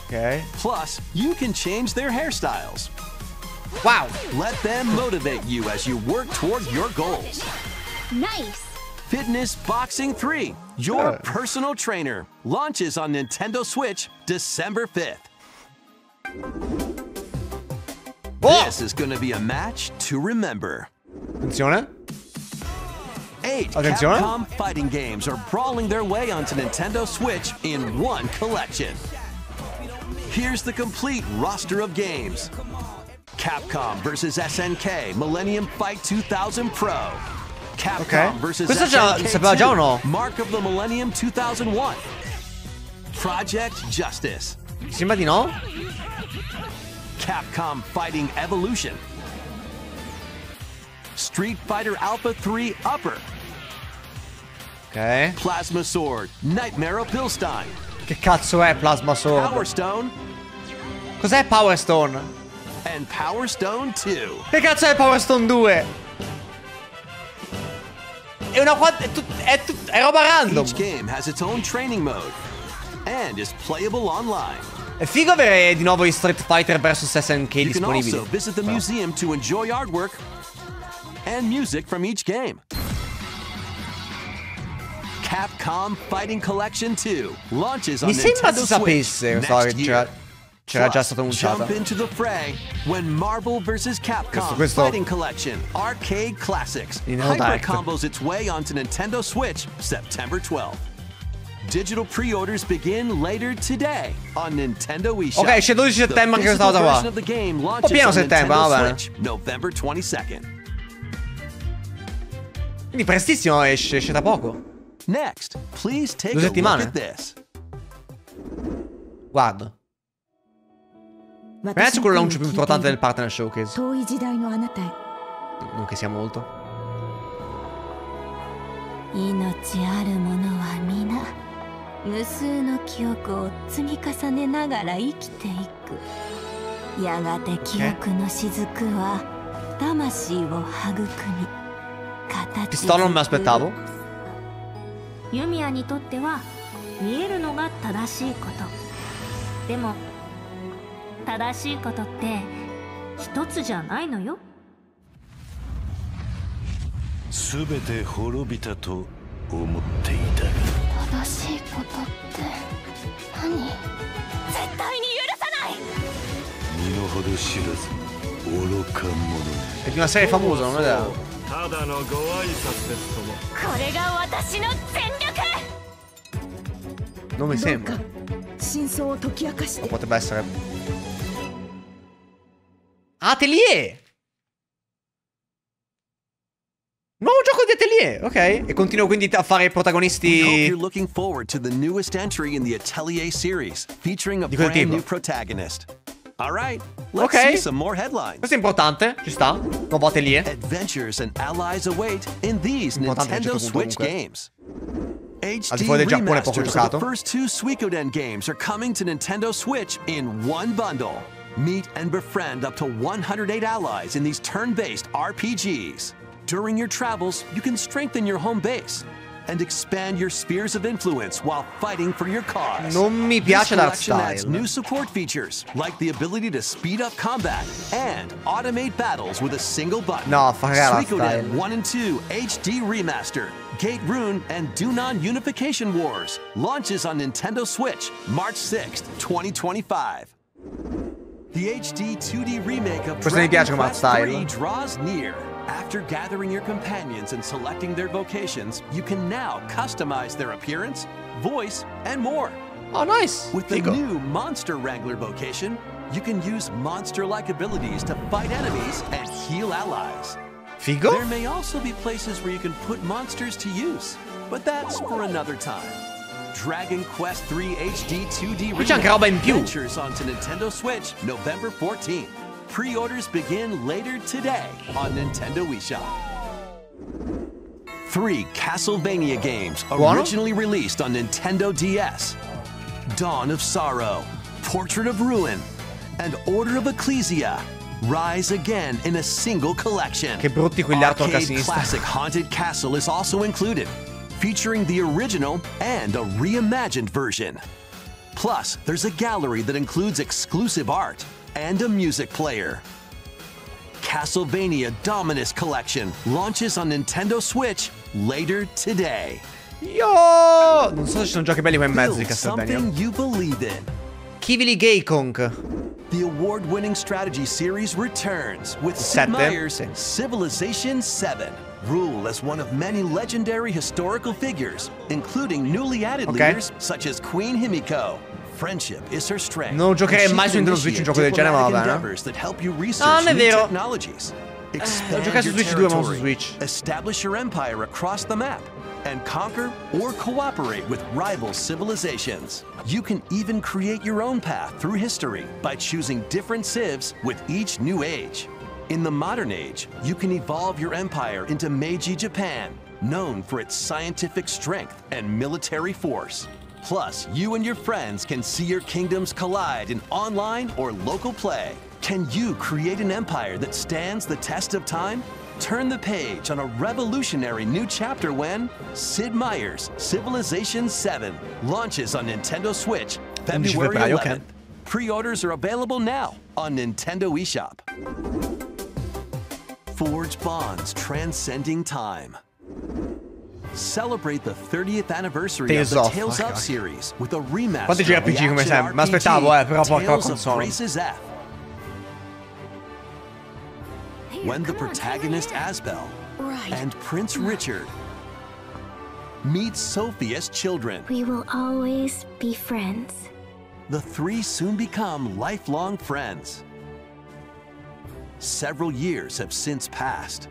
Okay. Plus, you can change their hairstyles. Wow. Let them motivate you as you work toward your goals. Nice. Fitness Boxing three, your uh. personal trainer, launches on Nintendo Switch December fifth. Oh. This is going to be a match to remember. Attenzione. Eight Attenzione. Capcom fighting games are brawling their way onto Nintendo Switch in one collection. Here's the complete roster of games. Capcom vs S N K Millennium Fight two thousand Pro. Capcom vs S N K two, Mark of the Millennium two thousand one. Project Justice. Sembra di no. Capcom Fighting Evolution. Street Fighter Alpha three Upper. Okay. Plasma Sword, Nightmare of Pilstein. Che cazzo è Plasma Sword? Power Stone? Cos'è Power Stone? And Power Stone due. Che cazzo è Power Stone due? È una è tut, è tut, è roba random. Each game has its own training mode and is playable online. È figo avere di nuovo i Street Fighter vs S N K disponibili. Capcom Fighting Collection due launches on Mi sembra si sapesse, c'era già stato annunciato. Marvel vs Capcom Fighting Collection Arcade Classics Hyper combos its way onto Nintendo Switch September twelfth. Digital pre-orders begin later today on Nintendo eShop. Ok, c'è dodici settembre anche questa cosa qua. Un po' pieno settembre, va bene. November twenty-second. Quindi prestissimo, esce, esce da poco. Next, please take Due settimane. a look at this. Guarda. Guardate quello launch più importante del Partner Showcase. Non che sia molto. Okay. Pistola non me l'aspettavo. È di una serie famosa, non è vero? Non mi sembra. O potrebbe essere Atelier! Nuovo gioco di Atelier, ok. E continuo quindi a fare i protagonisti. Di quel tipo. Ok. Questo è importante, ci sta. Nuovo Atelier. Importante al certo punto, comunque. Al di fuori del Giappone poco giocato. I first two Suikoden games are coming to Nintendo Switch in one bundle. Meet and befriend up to one hundred eight allies in these turn-based R P Gs. During your travels, you can strengthen your home base and expand your spheres of influence while fighting for your cause. Non mi piace l'art style. New support features like the ability to speed up combat and automate battles with a single button. No, Suikoden one and two H D Remaster, Gate Rune and Dunan Unification Wars launches on Nintendo Switch March sixth, twenty twenty-five. The H D two D remake of Dragon Quest three draws near. After gathering your companions and selecting their vocations, you can now customize their appearance, voice, and more. Oh, nice! With the new Monster Wrangler vocation, you can use monster-like abilities to fight enemies and heal allies. Figo? There may also be places where you can put monsters to use, but that's for another time. Dragon Quest three H D two D remake launches onto Nintendo Switch November fourteenth. Pre-orders begin later today on Nintendo eShop. Three Castlevania games originally released on Nintendo D S. Dawn of Sorrow, Portrait of Ruin, and Order of Ecclesia rise again in a single collection. Che brutti quelli arto a sinistra. Classic Haunted Castle is also included, featuring the original and a reimagined version. Plus, there's a gallery that includes exclusive art and a music player. Castlevania Dominus Collection launches on Nintendo Switch later today. Yo! Non so se ci sono giochi belli qua in mezzo di Castlevania. Kivili Geikonk. The award-winning strategy series returns with Sid Meier's Civilization seven. Rule as one of many legendary historical figures, including newly added okay. leaders such as Queen Himiko. Friendship is her strength. Non giocherei mai su Nintendo Switch un gioco del genere, ma va bene. Ah, non è vero. L'ho giocato su Switch due, ma non su Switch. Establish your empire across the map and conquer or cooperate with rival civilizations. You can even create your own path through history by choosing different civs with each new age. In the modern age, you can evolve your empire into Meiji Japan, known for its scientific strength and military force. Plus, you and your friends can see your kingdoms collide in online or local play. Can you create an empire that stands the test of time? Turn the page on a revolutionary new chapter when Sid Meier's Civilization seven launches on Nintendo Switch February eleventh. Okay. Pre-orders are available now on Nintendo eShop. Forge bonds transcending time. Celebrate the thirtieth anniversary Tales of the Tales of, of series with a remaster of the action R P G, aspettavo, eh, però Tales of Graces F. When the protagonist Asbel right. and Prince Richard meet Sophia's children. We will always be friends. The three soon become lifelong friends. Several years have since passed.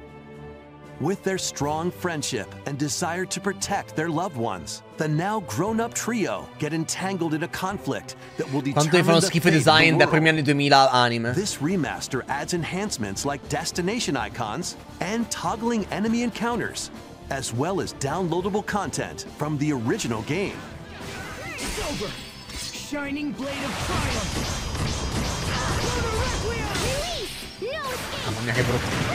With their strong friendship and desire to protect their loved ones, the now grown-up trio get entangled in a conflict that will determine the fate of the world. This remaster adds enhancements like destination icons and toggling enemy encounters, as well as downloadable content from the original game. It's over. Shining blade of triumph. No escape.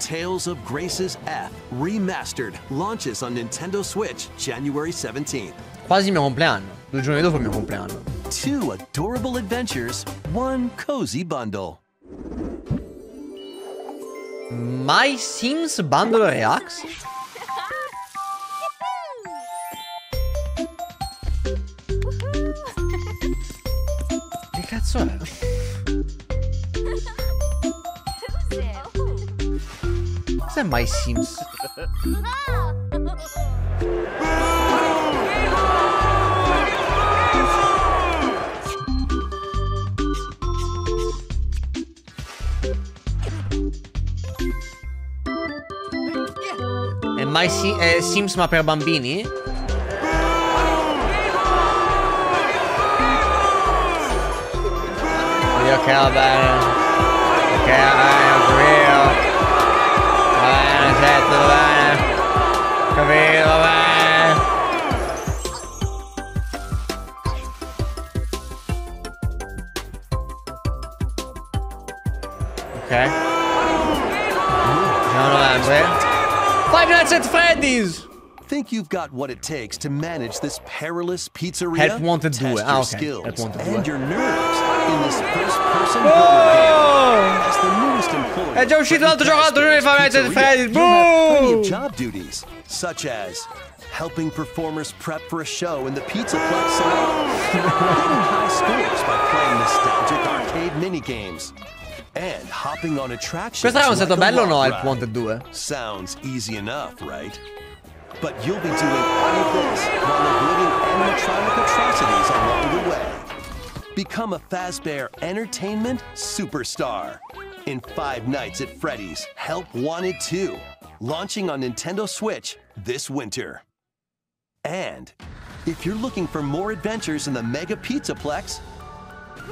Tales of Graces F Remastered launches on Nintendo Switch January seventeenth. Quasi il mio compleanno. Due giorni dopo il mio compleanno. Two adorable adventures, one cozy bundle. My Sims Bundle Reacts? Che cazzo è? Cos'è My Sims? È My si è Sims ma per bambini? Ok, va bene. Ok, va bene. Certo, va bene. Capito, va bene. Ok. nove novembre. Five Nights at Freddy's. Think you've got what it takes to manage this perilous pizzeria? Help Wanted Test due. Your ah, okay. skills Help Wanted and due. Your nerves in this first-person oh! game. As the newest employee, è già uscito l'altro giocato di Five Nights at Freddy's. Boom! Job duties such as helping performers prep for a show in the Pizza Plex salon, getting high scores by playing nostalgic arcade mini games, and hopping on attractions. Questo era un set bello o no? Help Wanted due. Sounds easy enough, right? But you'll be doing all of this while avoiding animatronic atrocities along the way. Become a Fazbear Entertainment superstar in Five Nights at Freddy's Help Wanted two, launching on Nintendo Switch this winter. And if you're looking for more adventures in the Mega Pizzaplex,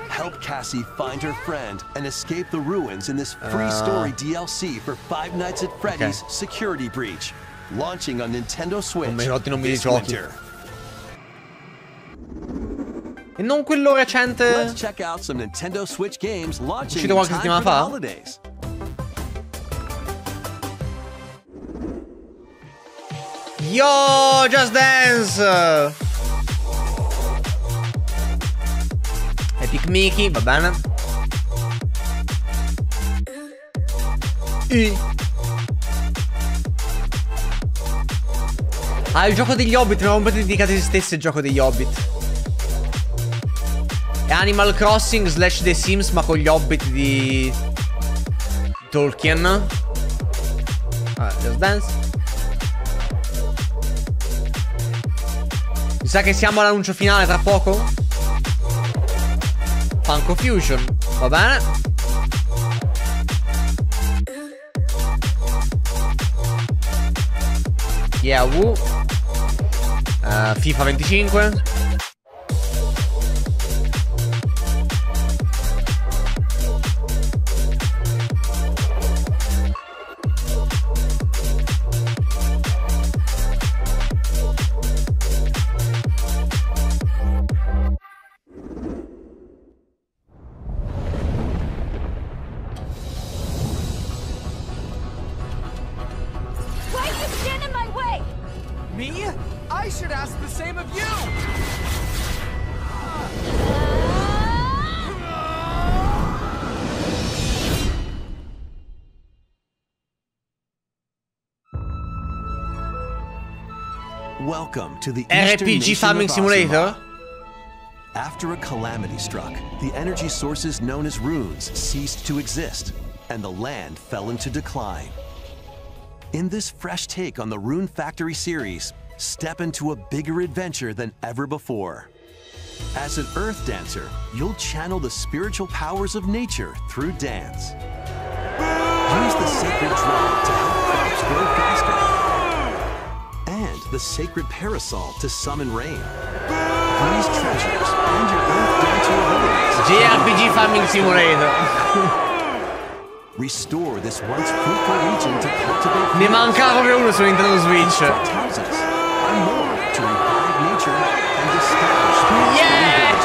help Cassie find her friend and escape the ruins in this free story D L C for Five Nights at Freddy's okay. Security Breach. Launching on Nintendo Switch this winter. E non quello recente. Let's check out some Nintendo Switch games launching in time for the holidays. Yo, Just Dance. Epic Mickey, va bene. E ah, il gioco degli Hobbit, non avevamo dedicato a se stessi il gioco degli Hobbit. È Animal Crossing slash The Sims, ma con gli Hobbit di Tolkien. Ah, Just Dance. Mi sa che siamo all'annuncio finale tra poco? Funko Fusion, va bene. Yeah, woo. Uh, FIFA venticinque. I should ask the same of you! Welcome to the R P G Farming Simulator. After a calamity struck, the energy sources known as runes ceased to exist, and the land fell into decline. In this fresh take on the Rune Factory series, step into a bigger adventure than ever before. As an earth dancer, you'll channel the spiritual powers of nature through dance. Use the sacred drum to help crops grow faster, and the sacred parasol to summon rain. These treasures and your earth dancer abilities. J R P G Farming Simulator. Restore this once fruitful region to cultivate. Ne manca proprio uno su Nintendo Switch. Yeah!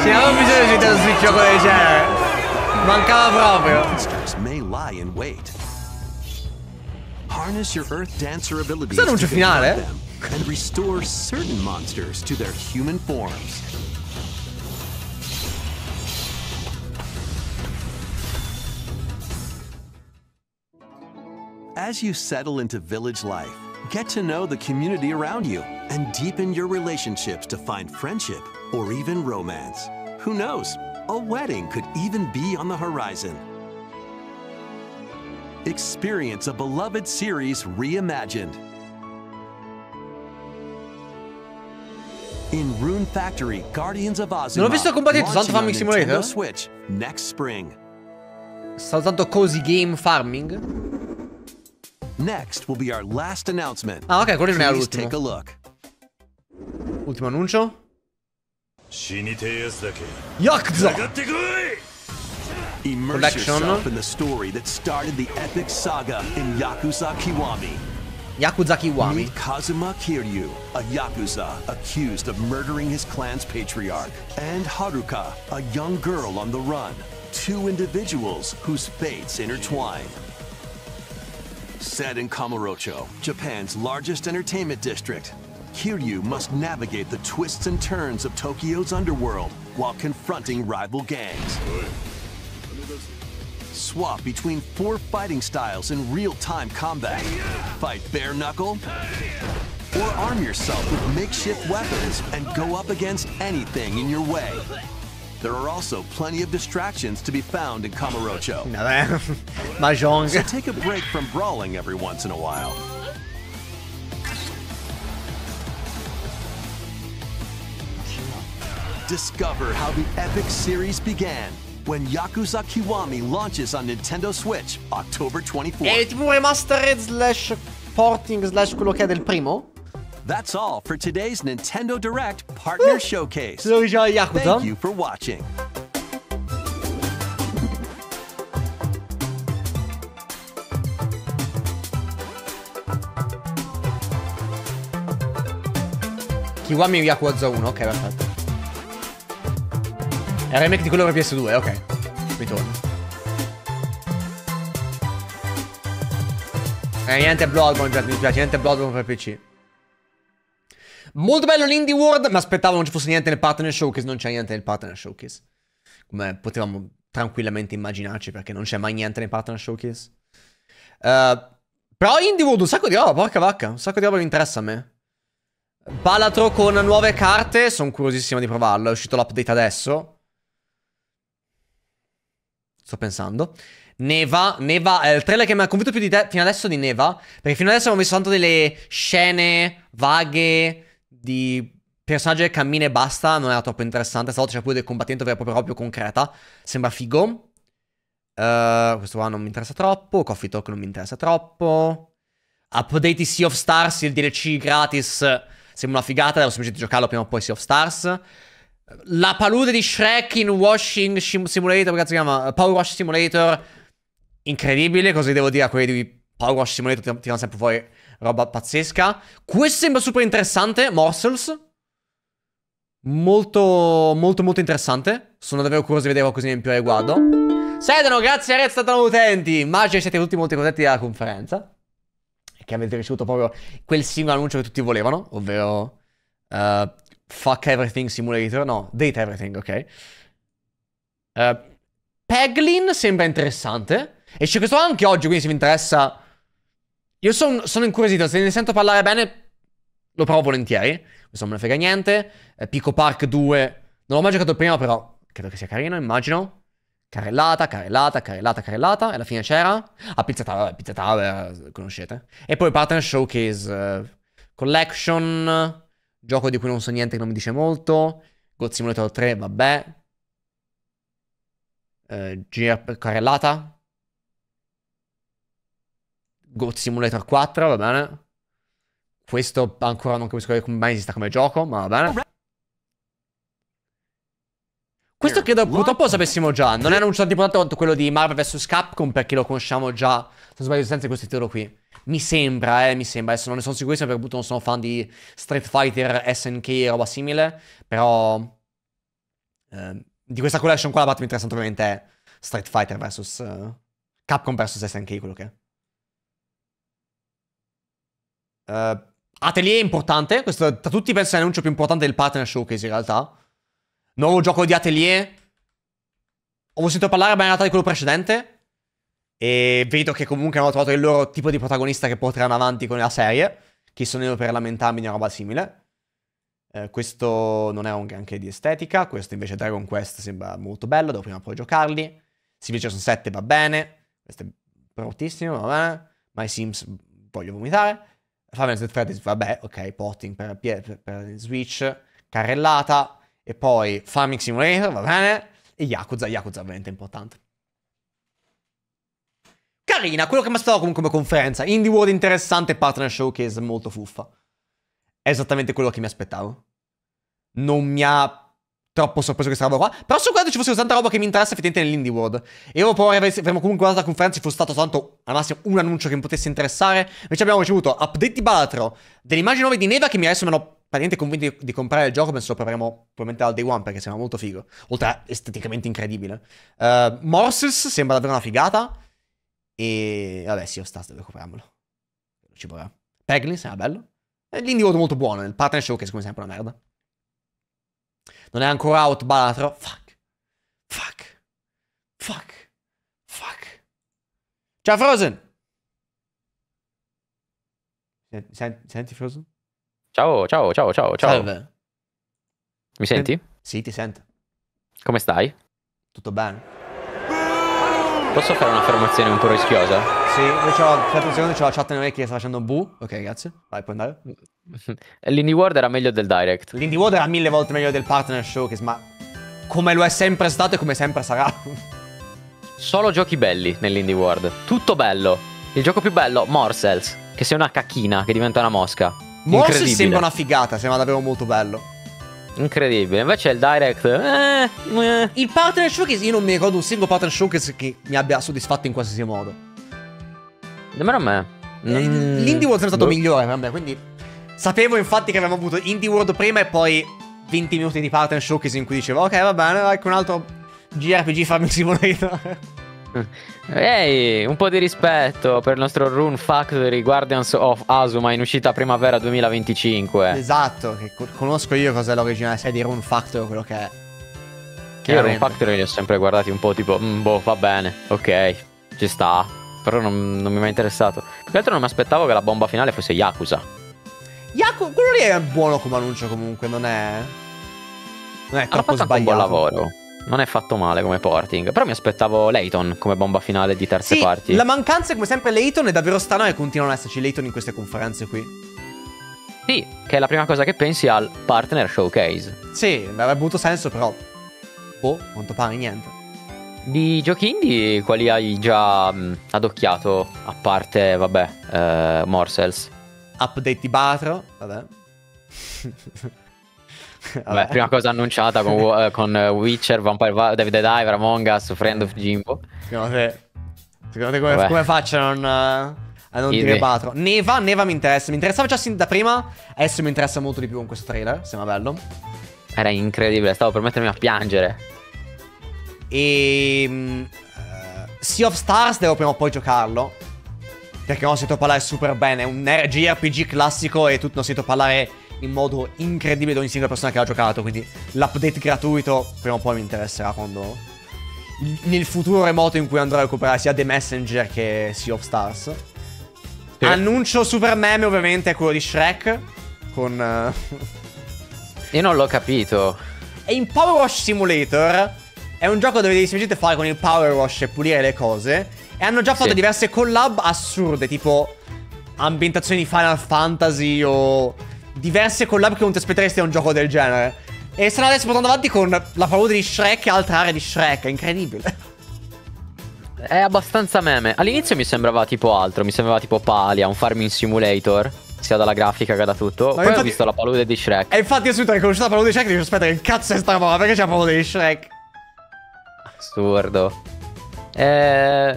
Se avevo bisogno di Nintendo Switch o quello del genere. Mancava proprio. Questo è l'annuncio finale? And restore certain monsters to their human forms. As you settle into village life, get to know the community around you and deepen your relationships to find friendship or even romance. Who knows? A wedding could even be on the horizon. Experience a beloved series reimagined. In Rune Factory, Guardians of Ozima, launching on Nintendo Switch next spring. Soltanto cozy game farming. Next will be our last announcement. Ah, ok, quello non è l'ultimo. Take a look. Ultimo annuncio. Yakuza Collection. In the story that started the epic saga in Yakuza Kiwami. Yakuza Kiwami. Meet Kazuma Kiryu, a yakuza accused of murdering his clan's patriarch, and Haruka, a young girl on the run. Two individuals whose fates intertwine. Set in Kamurocho, Japan's largest entertainment district, Kiryu must navigate the twists and turns of Tokyo's underworld while confronting rival gangs. Swap between four fighting styles in real-time combat. Fight bare knuckle, or arm yourself with makeshift weapons and go up against anything in your way. There are also plenty of distractions to be found in Kamurocho. Mahjong. So take a break from brawling every once in a while. Discover how the epic series began when Yakuza Kiwami launches on Nintendo Switch October twenty-fourth. È tipo remastered slash porting slash quello che è del primo. That's all for today's Nintendo Direct Partner Showcase. Thank you for watching. Kiwami Yakuza uno, ok, perfetto. È il remake di quello per P S due, ok. Mi torno. E eh, niente Bloodborne, mi piace, niente Bloodborne per P C. Molto bello l'Indie World, mi aspettavo non ci fosse niente nel Partner Showcase, non c'è niente nel Partner Showcase. Come potevamo tranquillamente immaginarci, perché non c'è mai niente nel Partner Showcase. Uh, però Indie World, un sacco di roba, porca vacca, un sacco di roba che interessa a me. Balatro con nuove carte, sono curiosissimo di provarlo, è uscito l'update adesso. Sto pensando. Neva, Neva è il trailer che mi ha convinto più di te fino adesso di Neva, perché fino adesso avevo visto tanto delle scene vaghe di personaggio che cammina e basta, non era troppo interessante. Stavolta c'è pure del combattimento vero e proprio, proprio concreta, sembra figo. uh, Questo qua non mi interessa troppo. Coffee Talk non mi interessa troppo. Update Sea of Stars, il D L C gratis, sembra una figata, devo semplicemente giocarlo prima o poi. Sea of Stars. La palude di Shrek in Washing Simulator, come cazzo si chiama? Power Wash Simulator. Incredibile, cosa devo dire a quelli di Power Wash Simulator, tirano sempre fuori roba pazzesca. Questo sembra super interessante, Morsels. Molto, molto, molto interessante. Sono davvero curioso di vedere qualcosina in più a riguardo. Sedano, grazie a Rezza, utenti. Immagino siete tutti molto contenti della conferenza. che avete ricevuto proprio quel singolo annuncio che tutti volevano, ovvero uh, Fuck Everything Simulator, no, Date Everything, ok. Uh, Peglin sembra interessante, esce questo anche oggi, quindi se vi interessa... Io son, sono incuriosito, se ne sento parlare bene, lo provo volentieri, non me ne frega niente. Uh, Pico Park due, non l'ho mai giocato prima, però credo che sia carino, immagino. Carrellata, carrellata, carrellata, carrellata. E alla fine c'era... Ah, Pizza Tower, Pizza Tower, conoscete. E poi Partner Showcase, uh, Collection, gioco di cui non so niente, che non mi dice molto. God Simulator tre, vabbè. Uh, G R P, carrellata. God Simulator quattro, va bene. Questo ancora non capisco come mai esista come gioco, ma va bene. Questo credo purtroppo lo sapessimo già, non è annunciato tipo tanto quanto quello di Marvel vs Capcom, perché lo conosciamo già, se sbaglio, senza questo titolo qui. Mi sembra, eh, mi sembra, adesso non ne sono sicurissimo perché appunto non sono fan di Street Fighter, S N K e roba simile, però eh, di questa collection qua la parte più interessante ovviamente è Street Fighter vs uh, Capcom vs S N K, quello che è. Uh, Atelier è importante, questo tra tutti penso è l'annuncio più importante del Partner Showcase in realtà. Nuovo gioco di Atelier. Ho sentito parlare bene in realtà di quello precedente e vedo che comunque hanno trovato il loro tipo di protagonista che porteranno avanti con la serie. Chi sono io per lamentarmi di una roba simile. eh, Questo non è un granché di estetica. Questo invece Dragon Quest sembra molto bello, devo prima poi giocarli. Civilization sette va bene. Questo è bruttissimo, va bene. My Sims voglio vomitare. Final Fantasy Freddy's, vabbè, ok, porting per, per, per Switch. Carrellata. E poi Farming Simulator, va bene. E Yakuza, Yakuza è veramente importante. Carina, quello che mi aspettavo comunque come conferenza. Indie World interessante, Partner Showcase molto fuffa. È esattamente quello che mi aspettavo. Non mi ha troppo sorpreso questa roba qua. Però su quando ci fosse tanta roba che mi interessa effettivamente nell'Indie World. E io poi avremmo comunque guardato la conferenza, ci fosse stato tanto al massimo un annuncio che mi potesse interessare. Invece abbiamo ricevuto update di Balatro, delle immagini nuove di Neva che mi adesso me lo... praticamente convinti di comprare il gioco, penso lo proveremo probabilmente al day one perché sembra molto figo, oltre a esteticamente incredibile. Uh, Morses sembra davvero una figata e vabbè sì, io sta, devo comprarmelo, ci vorrà. Peglin sembra bello, l'Indie World molto buono, il Partner Showcase come sempre è una merda. Non è ancora out Balatro, fuck, fuck, fuck, fuck. Ciao Frozen! Senti, senti Frozen? Ciao, ciao, ciao, ciao, ciao. Salve. Mi senti? Sì, ti sento. Come stai? Tutto bene. Posso fare un'affermazione un po' rischiosa? Sì, io c'ho, un secondo, c'ho la chat in orecchie che sta facendo bu. Ok, grazie. Vai, puoi andare. L'Indie World era meglio del Direct. L'Indie World era mille volte meglio del Partner Showcase, ma come lo è sempre stato e come sempre sarà. Solo giochi belli nell'Indie World. Tutto bello. Il gioco più bello, Morsels, che sia una cacchina che diventa una mosca. Morse sembra una figata, sembra davvero molto bello. Incredibile, invece il Direct eh, eh. Il Partner Showcase, io non mi ricordo un singolo Partner Showcase che mi abbia soddisfatto in qualsiasi modo. Nemmeno a me. mm. L'Indie World è stato no. migliore per me, quindi sapevo infatti che avevamo avuto Indie World prima e poi venti minuti di Partner Showcase in cui dicevo ok va bene, vai con un altro G R P G Farming Simulator. Ehi, hey, un po' di rispetto per il nostro Rune Factory Guardians of Azuma in uscita primavera duemilaventicinque. Esatto, che conosco io cos'è l'originale serie di Rune Factory, quello che è. Che io Rune Factory li ho sempre guardati un po' tipo, mm, boh, va bene, ok, ci sta, però non, non mi è mai interessato. Più che altro non mi aspettavo che la bomba finale fosse Yakuza. Yaku quello lì è buono come annuncio comunque, non è... Non è troppo sbagliato. Un buon lavoro. Non è fatto male come porting. Però mi aspettavo Layton come bomba finale di terze sì, parti. La mancanza come sempre Layton è davvero strana che continuano ad esserci Layton in queste conferenze qui. Sì, che è la prima cosa che pensi al Partner Showcase. Sì, avrebbe avuto senso però. Boh, quanto pare niente. Di giochi indie quali hai già mh, adocchiato? A parte, vabbè, eh, Morsels, update di Balatro, vabbè. Vabbè, prima cosa annunciata con, uh, con Witcher, Vampire Va David the Diver, Among Us, Friend of Jimbo. Secondo te, secondo te come, come faccio a non, uh, a non dire Balatro? Neva, Neva mi interessa, mi interessava già sin da prima, adesso mi interessa molto di più con questo trailer, sembra bello. Era incredibile, stavo per mettermi a piangere. E... Uh, Sea of Stars devo prima o poi giocarlo. perché non sento parlare super bene. È un erre gi erre pi gi classico e tutto non sento parlare in modo incredibile da ogni singola persona che l'ha giocato. Quindi l'update gratuito prima o poi mi interesserà quando, nel futuro remoto in cui andrò a recuperare sia The Messenger che Sea of Stars. Sì. Annuncio super meme ovviamente è quello di Shrek con... Io non l'ho capito. E in Power Wash Simulator è un gioco dove devi semplicemente fare con il Power Wash e pulire le cose. E hanno già fatto sì. diverse collab assurde, tipo ambientazioni di Final Fantasy o diverse collab che non ti aspetteresti da un gioco del genere. E stanno adesso portando avanti con la paura di Shrek e altre aree di Shrek. È incredibile. È abbastanza meme. All'inizio mi sembrava tipo altro. Mi sembrava tipo Palia, un farming simulator, sia dalla grafica che da tutto. Ma poi infatti... ho visto la palude di Shrek. E infatti io subito ho riconosciuto la palude di Shrek e dico aspetta che cazzo è sta roba, perché c'è la palude di Shrek? Assurdo. Eh...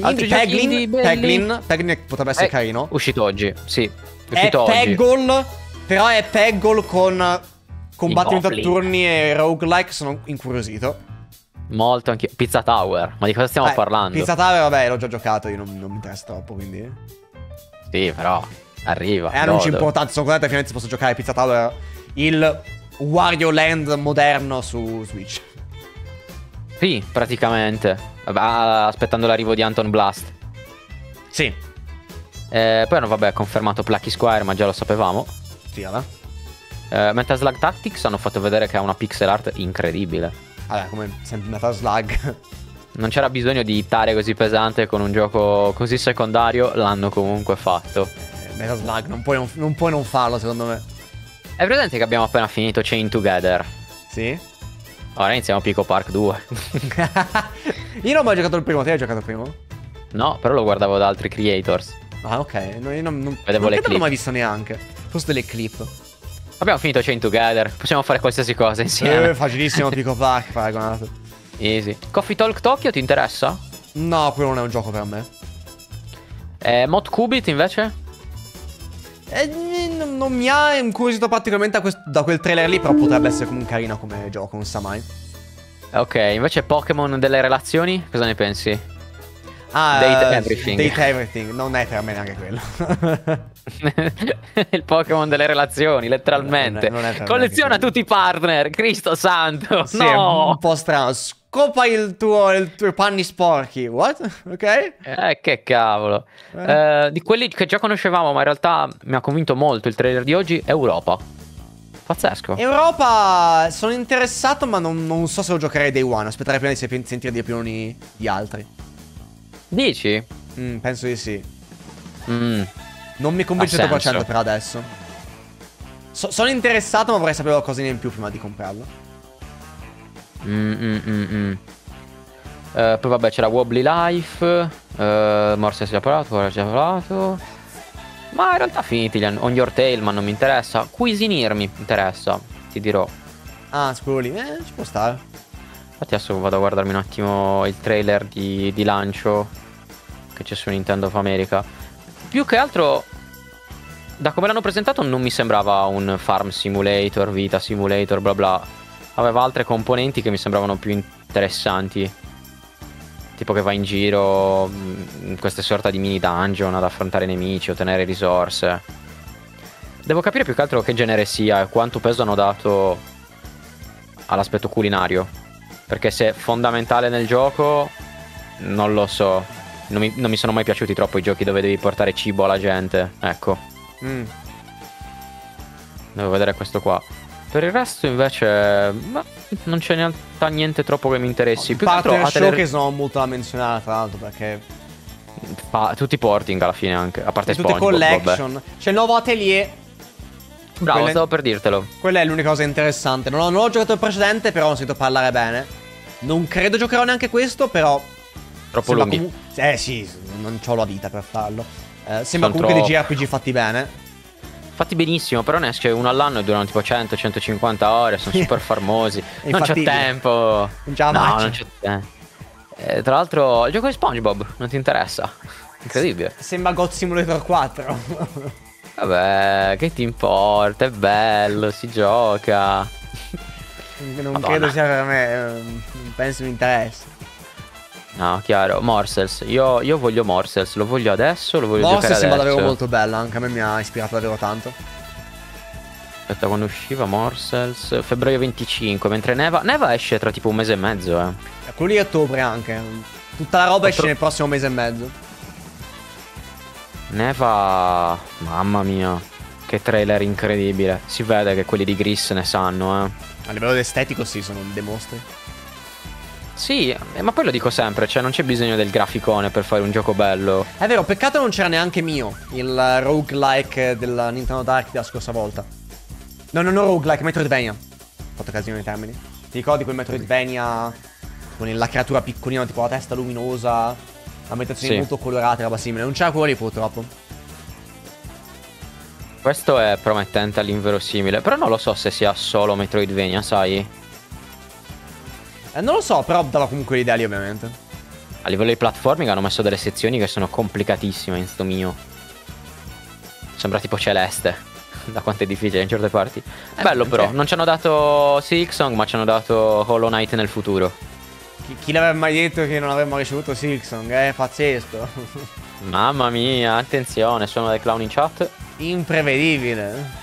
Altri Peglin, Peglin, Peglin potrebbe essere eh, carino. Uscito oggi, sì. Uscito è Peggle, oggi. Però è Peggle con combattimento a turni e roguelike, sono incuriosito. Molto anche Pizza Tower, ma di cosa stiamo eh, parlando? Pizza Tower vabbè l'ho già giocato, io non, non mi interessa troppo quindi. Sì però... Arriva. E eh, non ci importa, sono contento che finalmente posso giocare Pizza Tower, il Wario Land moderno su Switch. Sì, praticamente. Aspettando l'arrivo di Anton Blast. Sì. Eh, poi no, vabbè, ha confermato Plucky Squire, ma già lo sapevamo. Sì, vabbè. Eh, Metal Slug Tactics hanno fatto vedere che ha una pixel art incredibile. Vabbè, come sempre Metal Slug. Non c'era bisogno di hittare così pesante con un gioco così secondario, l'hanno comunque fatto. Metal Slug, non puoi non, non puoi non farlo secondo me. È presente che abbiamo appena finito Chain Together? Sì. Ora iniziamo Pico Park due. Io non ho mai giocato il primo, te hai giocato il primo? No, però lo guardavo da altri creators. Ah ok, no, io non, non, Vedevo non le credo l'ho mai visto neanche. Forse delle clip. Abbiamo finito Chain Together, possiamo fare qualsiasi cosa insieme. eh, Facilissimo Pico Park, paragonato. Easy. Coffee Talk Tokyo ti interessa? No, quello non è un gioco per me. eh, Mod Cubit invece? Eh, non, non mi ha incuriosito particolarmente da, da quel trailer lì, però potrebbe essere comunque carino come gioco, non sa mai. Ok, invece Pokémon delle relazioni, cosa ne pensi? Ah, Date Everything. Date Everything, non è per me neanche quello. Il Pokémon delle relazioni, letteralmente. Non è, non è Colleziona tutti i partner, Cristo santo. Sì, no, è un po' strano. Scopa il tuo, il tuo panni sporchi. What? Ok. Eh, che cavolo. Eh. Eh, di quelli che già conoscevamo, ma in realtà mi ha convinto molto il trailer di oggi, Europa. Pazzesco. Europa, sono interessato, ma non, non so se lo giocherei day one. Aspetterei prima di sentire di opinioni di altri. Dici? Mm, penso di sì. Mm. Non mi convince il cento per cento per adesso. So, sono interessato, ma vorrei sapere qualcosina in più prima di comprarlo. Mm, mm, mm, mm. Uh, poi vabbè c'era Wobbly Life, uh, Morse si è parlato, ora si è parlato. Ma in realtà finiti On Your Tail, ma non mi interessa. Cuisinir mi interessa, ti dirò. Ah, scusa lì, eh, ci può stare. Infatti adesso vado a guardarmi un attimo il trailer di, di lancio che c'è su Nintendo of America. Più che altro, da come l'hanno presentato non mi sembrava un farm simulator, vita simulator, bla bla. Aveva altre componenti che mi sembravano più interessanti, tipo che va in giro in queste sorta di mini dungeon ad affrontare nemici, ottenere risorse. Devo capire più che altro che genere sia e quanto peso hanno dato all'aspetto culinario, perché se è fondamentale nel gioco non lo so. Non mi, non mi sono mai piaciuti troppo i giochi dove devi portare cibo alla gente, ecco. mm. Devo vedere questo qua. Per il resto invece ma non c'è in realtà niente troppo che mi interessi. Più Partner altro, Showcase che sono molto da menzionare tra l'altro perché pa tutti i porting alla fine anche, a parte SpongeBob. Tutte collection. C'è il nuovo Atelier. Bravo, Quelle... stavo per dirtelo. Quella è l'unica cosa interessante. Non ho, non ho giocato il precedente, però non sento parlare bene. Non credo giocherò neanche questo, però troppo lunghi. Comu... Eh sì, non ho la vita per farlo. eh, Sembra sono comunque troppo... dei gi erre pi gi fatti bene. Fatti benissimo, però ne esce uno all'anno e durano tipo cento centocinquanta ore, sono super farmosi. Non c'è tempo. Già no, non c'è tempo. Eh, tra l'altro il gioco di SpongeBob non ti interessa? Incredibile. Sembra God Simulator quattro. Vabbè, che ti importa, è bello, si gioca. Non Madonna. Credo sia per me, non penso mi interessa. No, chiaro. Morsels. Io, io voglio Morsels. Lo voglio adesso. Lo voglio Morsels giocare adesso. Morsels sembra davvero molto bella. Anche a me mi ha ispirato davvero tanto. Aspetta, quando usciva Morsels? febbraio venticinque. Mentre Neva. Neva esce tra tipo un mese e mezzo, eh. Quello lì è ottobre anche. Tutta la roba Otto... esce nel prossimo mese e mezzo. Neva. Mamma mia. Che trailer incredibile. Si vede che quelli di Gris ne sanno, eh. A livello estetico, sì, sono dei mostri. Sì, ma poi lo dico sempre, cioè non c'è bisogno del graficone per fare un gioco bello. È vero, peccato non c'era neanche mio, il roguelike della Nintendo Direct della scorsa volta. No, no, no, roguelike, Metroidvania. Ho fatto casino nei termini. Ti ricordi quel Metroidvania con la creatura piccolina, tipo la testa luminosa, ambientazioni sì. molto colorate, roba simile. Non c'era quello lì purtroppo. Questo è promettente all'inverosimile, però non lo so se sia solo Metroidvania, sai? Eh, non lo so, però dava comunque l'idea lì, ovviamente. A livello di platforming hanno messo delle sezioni che sono complicatissime in sto mio. Sembra tipo Celeste, da quanto è difficile in certe parti. Eh, Bello però, non ci hanno dato Silksong, ma ci hanno dato Hollow Knight nel futuro. Chi, chi l'aveva mai detto che non avremmo ricevuto Silksong? È eh? pazzesco. Mamma mia, attenzione, sono dei clown in chat. Imprevedibile.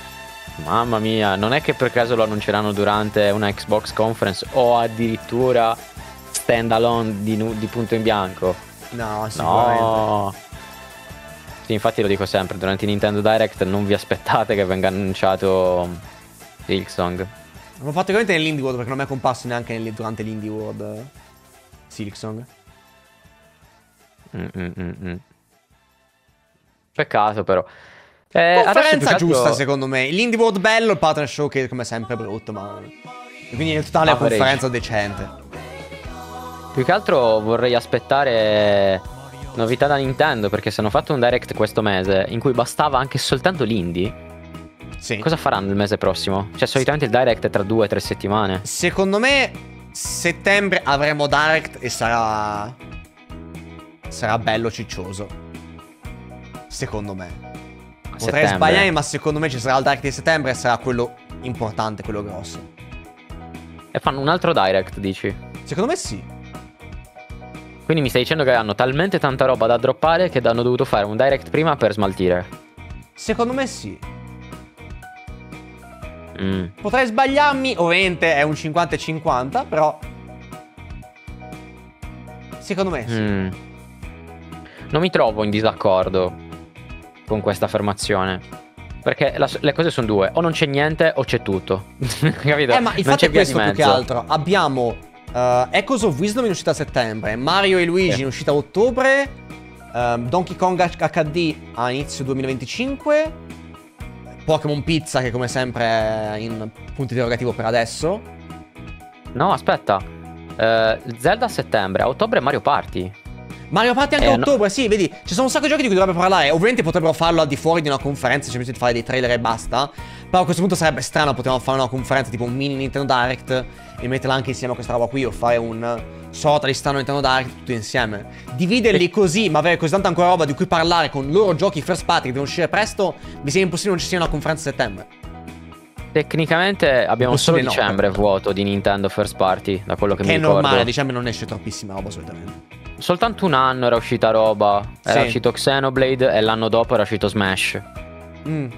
Mamma mia, non è che per caso lo annunceranno durante una Xbox conference o addirittura stand alone di, di punto in bianco? No, sicuramente no. Sì, infatti lo dico sempre, durante Nintendo Direct non vi aspettate che venga annunciato Silksong. L'ho fatto veramente nell'Indie World, perché non mi è comparso neanche nel, durante l'Indie World Silksong. mm -mm -mm. Peccato però. Eh, Conferenza giusta altro... secondo me. L'Indie World bello, il Partner Showcase come sempre brutto, ma... E quindi in totale Average. Conferenza decente. Più che altro vorrei aspettare novità da Nintendo, perché se hanno fatto un Direct questo mese in cui bastava anche soltanto l'Indie, sì. cosa faranno il mese prossimo? Cioè solitamente il Direct è tra due o tre settimane. Secondo me settembre avremo Direct e sarà... sarà bello ciccioso. Secondo me potrei settembre. sbagliare, ma secondo me ci sarà il Direct di settembre e sarà quello importante, quello grosso. E fanno un altro Direct, dici? Secondo me sì. Quindi mi stai dicendo che hanno talmente tanta roba da droppare che hanno dovuto fare un Direct prima per smaltire? Secondo me sì. mm. Potrei sbagliarmi, ovviamente è un cinquanta e cinquanta, però secondo me sì. mm. Non mi trovo in disaccordo con questa affermazione, perché la, le cose sono due: o non c'è niente o c'è tutto. Capito? Eh, ma il fatto è questo, più che altro. Abbiamo uh, Echoes of Wisdom in uscita a settembre, Mario e Luigi eh. in uscita a ottobre, um, Donkey Kong acca di a inizio duemilaventicinque, Pokémon Pizza che come sempre è in punto interrogativo per adesso. No, aspetta, uh, Zelda a settembre, a ottobre Mario Party. Mario Party anche eh, a ottobre, no. sì, vedi, ci sono un sacco di giochi di cui dovrebbe parlare. Ovviamente potrebbero farlo al di fuori di una conferenza, ci invece di fare dei trailer e basta. Però a questo punto sarebbe strano, potevamo fare una conferenza tipo un mini Nintendo Direct e metterla anche insieme a questa roba qui, o fare un sorta di strano Nintendo Direct tutto insieme. Dividerli così, ma avere così tanta ancora roba di cui parlare con loro giochi first party che devono uscire presto, mi sembra impossibile non ci sia una conferenza a settembre. Tecnicamente abbiamo solo dicembre no, vuoto di Nintendo first party, da quello che, che mi ricordo. Che è normale, a dicembre non esce troppissima roba solitamente. Soltanto un anno era uscita roba. Era sì. uscito Xenoblade e l'anno dopo era uscito Smash. mm.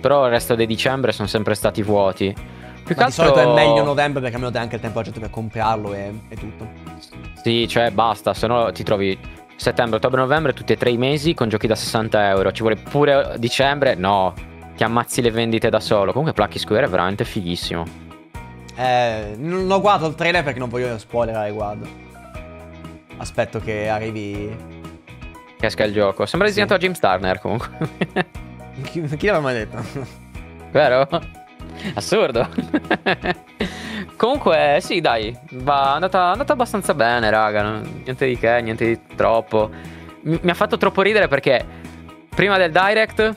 Però il resto dei dicembre sono sempre stati vuoti. Più che altro... di solito è meglio novembre, perché almeno dai anche il tempo alla gente per comprarlo e, e tutto. Sì, cioè basta, se no ti trovi settembre, ottobre, novembre tutti e tre i mesi con giochi da sessanta euro. Ci vuole pure dicembre? No, ti ammazzi le vendite da solo. Comunque Plucky Square è veramente fighissimo. Eh, non ho guardato il trailer perché non voglio spoilerare riguardo. Aspetto che arrivi, che esca il gioco. Sembra sì. disegnato a James Turner comunque. Chi, chi l'aveva mai detto? Vero? Assurdo. Comunque sì dai, va andata, andata abbastanza bene raga. Niente di che, niente di troppo. Mi, mi ha fatto troppo ridere perché prima del Direct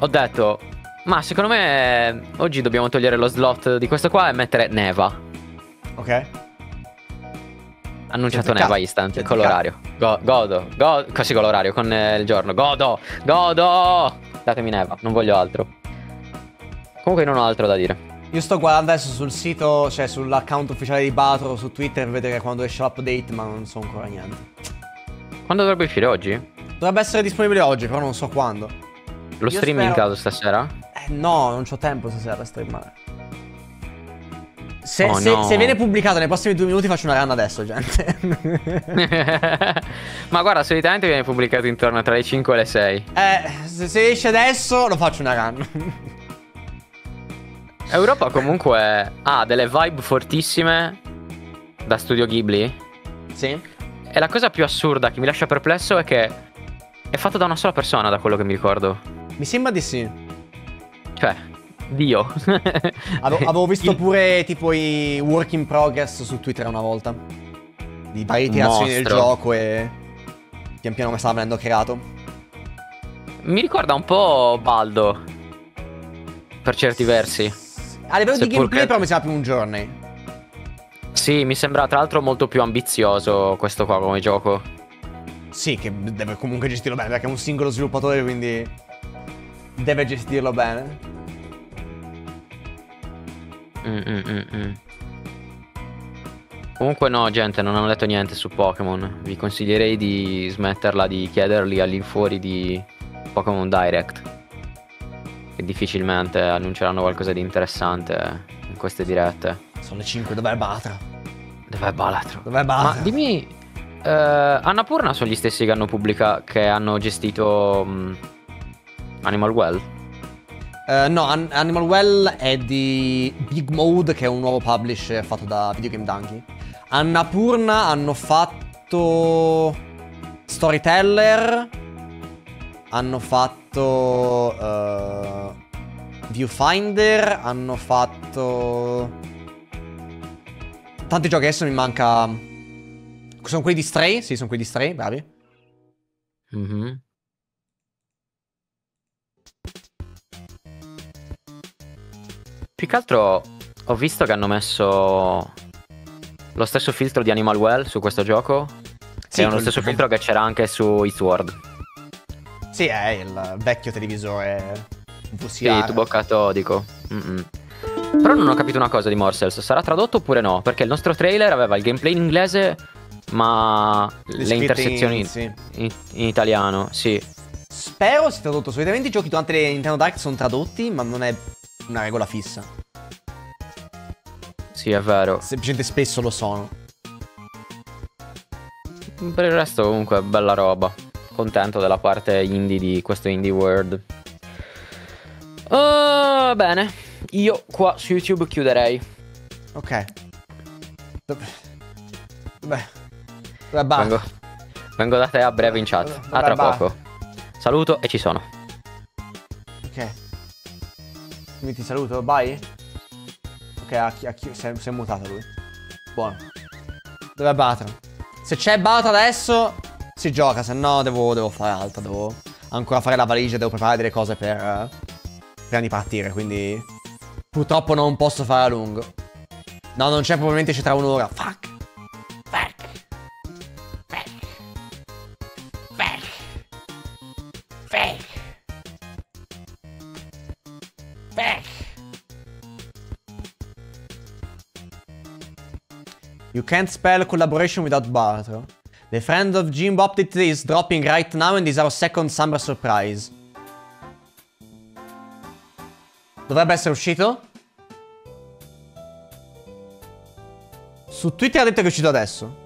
ho detto, ma secondo me oggi dobbiamo togliere lo slot di questo qua e mettere Neva. Ok, annunciato Neva Instant con l'orario. Go, godo, godo, così con l'orario, con eh, il giorno. Godo, godo. Datemi Neva, non voglio altro. Comunque non ho altro da dire. Io sto guardando adesso sul sito, cioè sull'account ufficiale di Balatro, su Twitter, per vedere quando esce l'update, ma non so ancora niente. Quando dovrebbe uscire? Oggi? Dovrebbe essere disponibile oggi, però non so quando. Lo Io stream spero... in caso stasera? Eh no, non c'ho tempo stasera a streamare. Se, oh, se, no. se viene pubblicato nei prossimi due minuti faccio una run adesso, gente. Ma guarda, solitamente viene pubblicato intorno tra le cinque e le sei. Eh, se, se esce adesso lo faccio una run. Europa comunque ha delle vibe fortissime da Studio Ghibli. Sì. E la cosa più assurda che mi lascia perplesso è che è fatto da una sola persona, da quello che mi ricordo. Mi sembra di sì. Cioè, Dio. Ave avevo visto Il... pure tipo i work in progress su Twitter una volta. Di varie iterazioni del gioco e pian piano mi stava venendo creato. Mi ricorda un po' Baldo, per certi versi. A livello Se di gameplay che... però mi sembra più un journey. Sì, mi sembra tra l'altro molto più ambizioso questo qua come gioco. Sì, che deve comunque gestirlo bene, perché è un singolo sviluppatore, quindi deve gestirlo bene. mm, mm, mm. Comunque no, gente, non hanno detto niente su Pokémon. Vi consiglierei di smetterla di chiederli all'infuori di Pokémon Direct, che difficilmente annunceranno qualcosa di interessante in queste dirette. Sono le cinque, dov'è Balatro? Dov'è Balatro? Dov'è Balatro? Ma dimmi... Uh, Annapurna sono gli stessi che hanno pubblicato, che hanno gestito um, Animal Well? Uh, no, An Animal Well è di Big Mode, che è un nuovo publisher fatto da Video Game Donkey. Annapurna hanno fatto Storyteller, hanno fatto uh, Viewfinder, hanno fatto tanti giochi, adesso mi manca... Sono quelli di Stray? Sì, sono quelli di Stray, bravi. Mm-hmm. Più che altro ho visto che hanno messo lo stesso filtro di Animal Well su questo gioco. Sì, è lo stesso filtro che c'era anche su Eastward. Sì, è il vecchio televisore V C R. Sì, tubo catodico. Mm-mm. Però non ho capito una cosa di Morsels. Sarà tradotto oppure no? Perché il nostro trailer aveva il gameplay in inglese, ma le, le intersezioni in, sì. in, in italiano, sì. Spero sia tradotto. Solitamente i giochi durante le Nintendo Direct sono tradotti, ma non è una regola fissa. Sì, è vero. Semplicemente spesso lo sono. Per il resto comunque bella roba. Contento della parte indie di questo Indie World. uh, Bene, io qua su YouTube chiuderei. Ok. Beh, Vengo, vengo da te a breve in chat. A tra poco. Saluto e ci sono. Ok. Quindi ti saluto, bye. Ok, a chi, a chi, sei, sei mutato lui. Buono. Dov'è Balatro? Se c'è Balatro adesso si gioca, se no devo, devo fare altro. Devo ancora fare la valigia, devo preparare delle cose per, prima di partire, quindi purtroppo non posso fare a lungo. No, non c'è, probabilmente c'è tra un'ora. Fuck. You can't spell collaboration without Balatro. The friend of Jim Boptit is dropping right now and is our second summer surprise. Dovrebbe essere uscito? Su Twitter ha detto che è uscito adesso.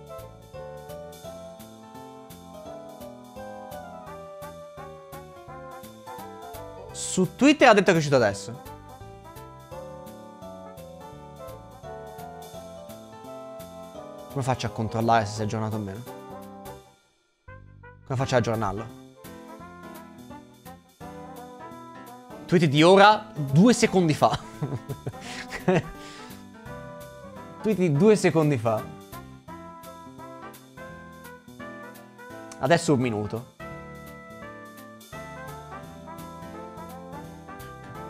Su Twitter ha detto che è uscito adesso. Come faccio a controllare se si è aggiornato o meno? Come faccio ad aggiornarlo? Tweet di ora, due secondi fa. Tweet di due secondi fa. Adesso un minuto.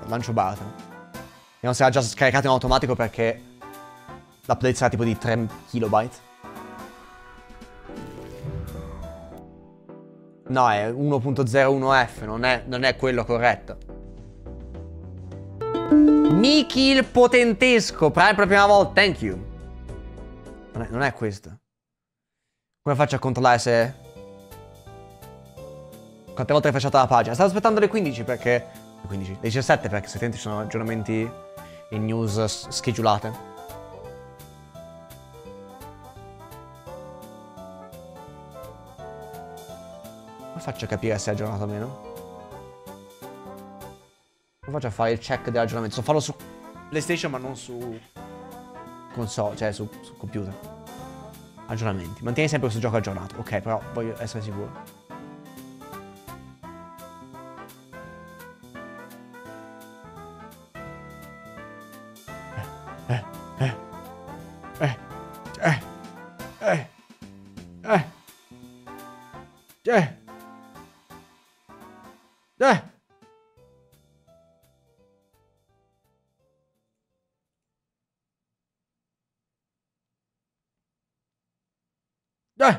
Lancio Balatro. Vediamo se l'ha già scaricato in automatico, perché l'update sarà tipo di tre kilobyte. No, è uno punto zero uno F, non è, non è quello corretto. Miki il potentesco, Prime per la prima volta, thank you. Non è, non è questo. Come faccio a controllare se... Quante volte hai facciato la pagina? Stavo aspettando le quindici perché... Le quindici? Le diciassette perché se ci sono aggiornamenti e news schedulate. Come faccio a capire se è aggiornato o meno? Come faccio a fare il check dell'aggiornamento? So farlo su PlayStation ma non su console, cioè su, su computer. Aggiornamenti. Mantieni sempre questo gioco aggiornato. Ok, però voglio essere sicuro. Eh, eh, eh, eh, eh, eh, eh, eh.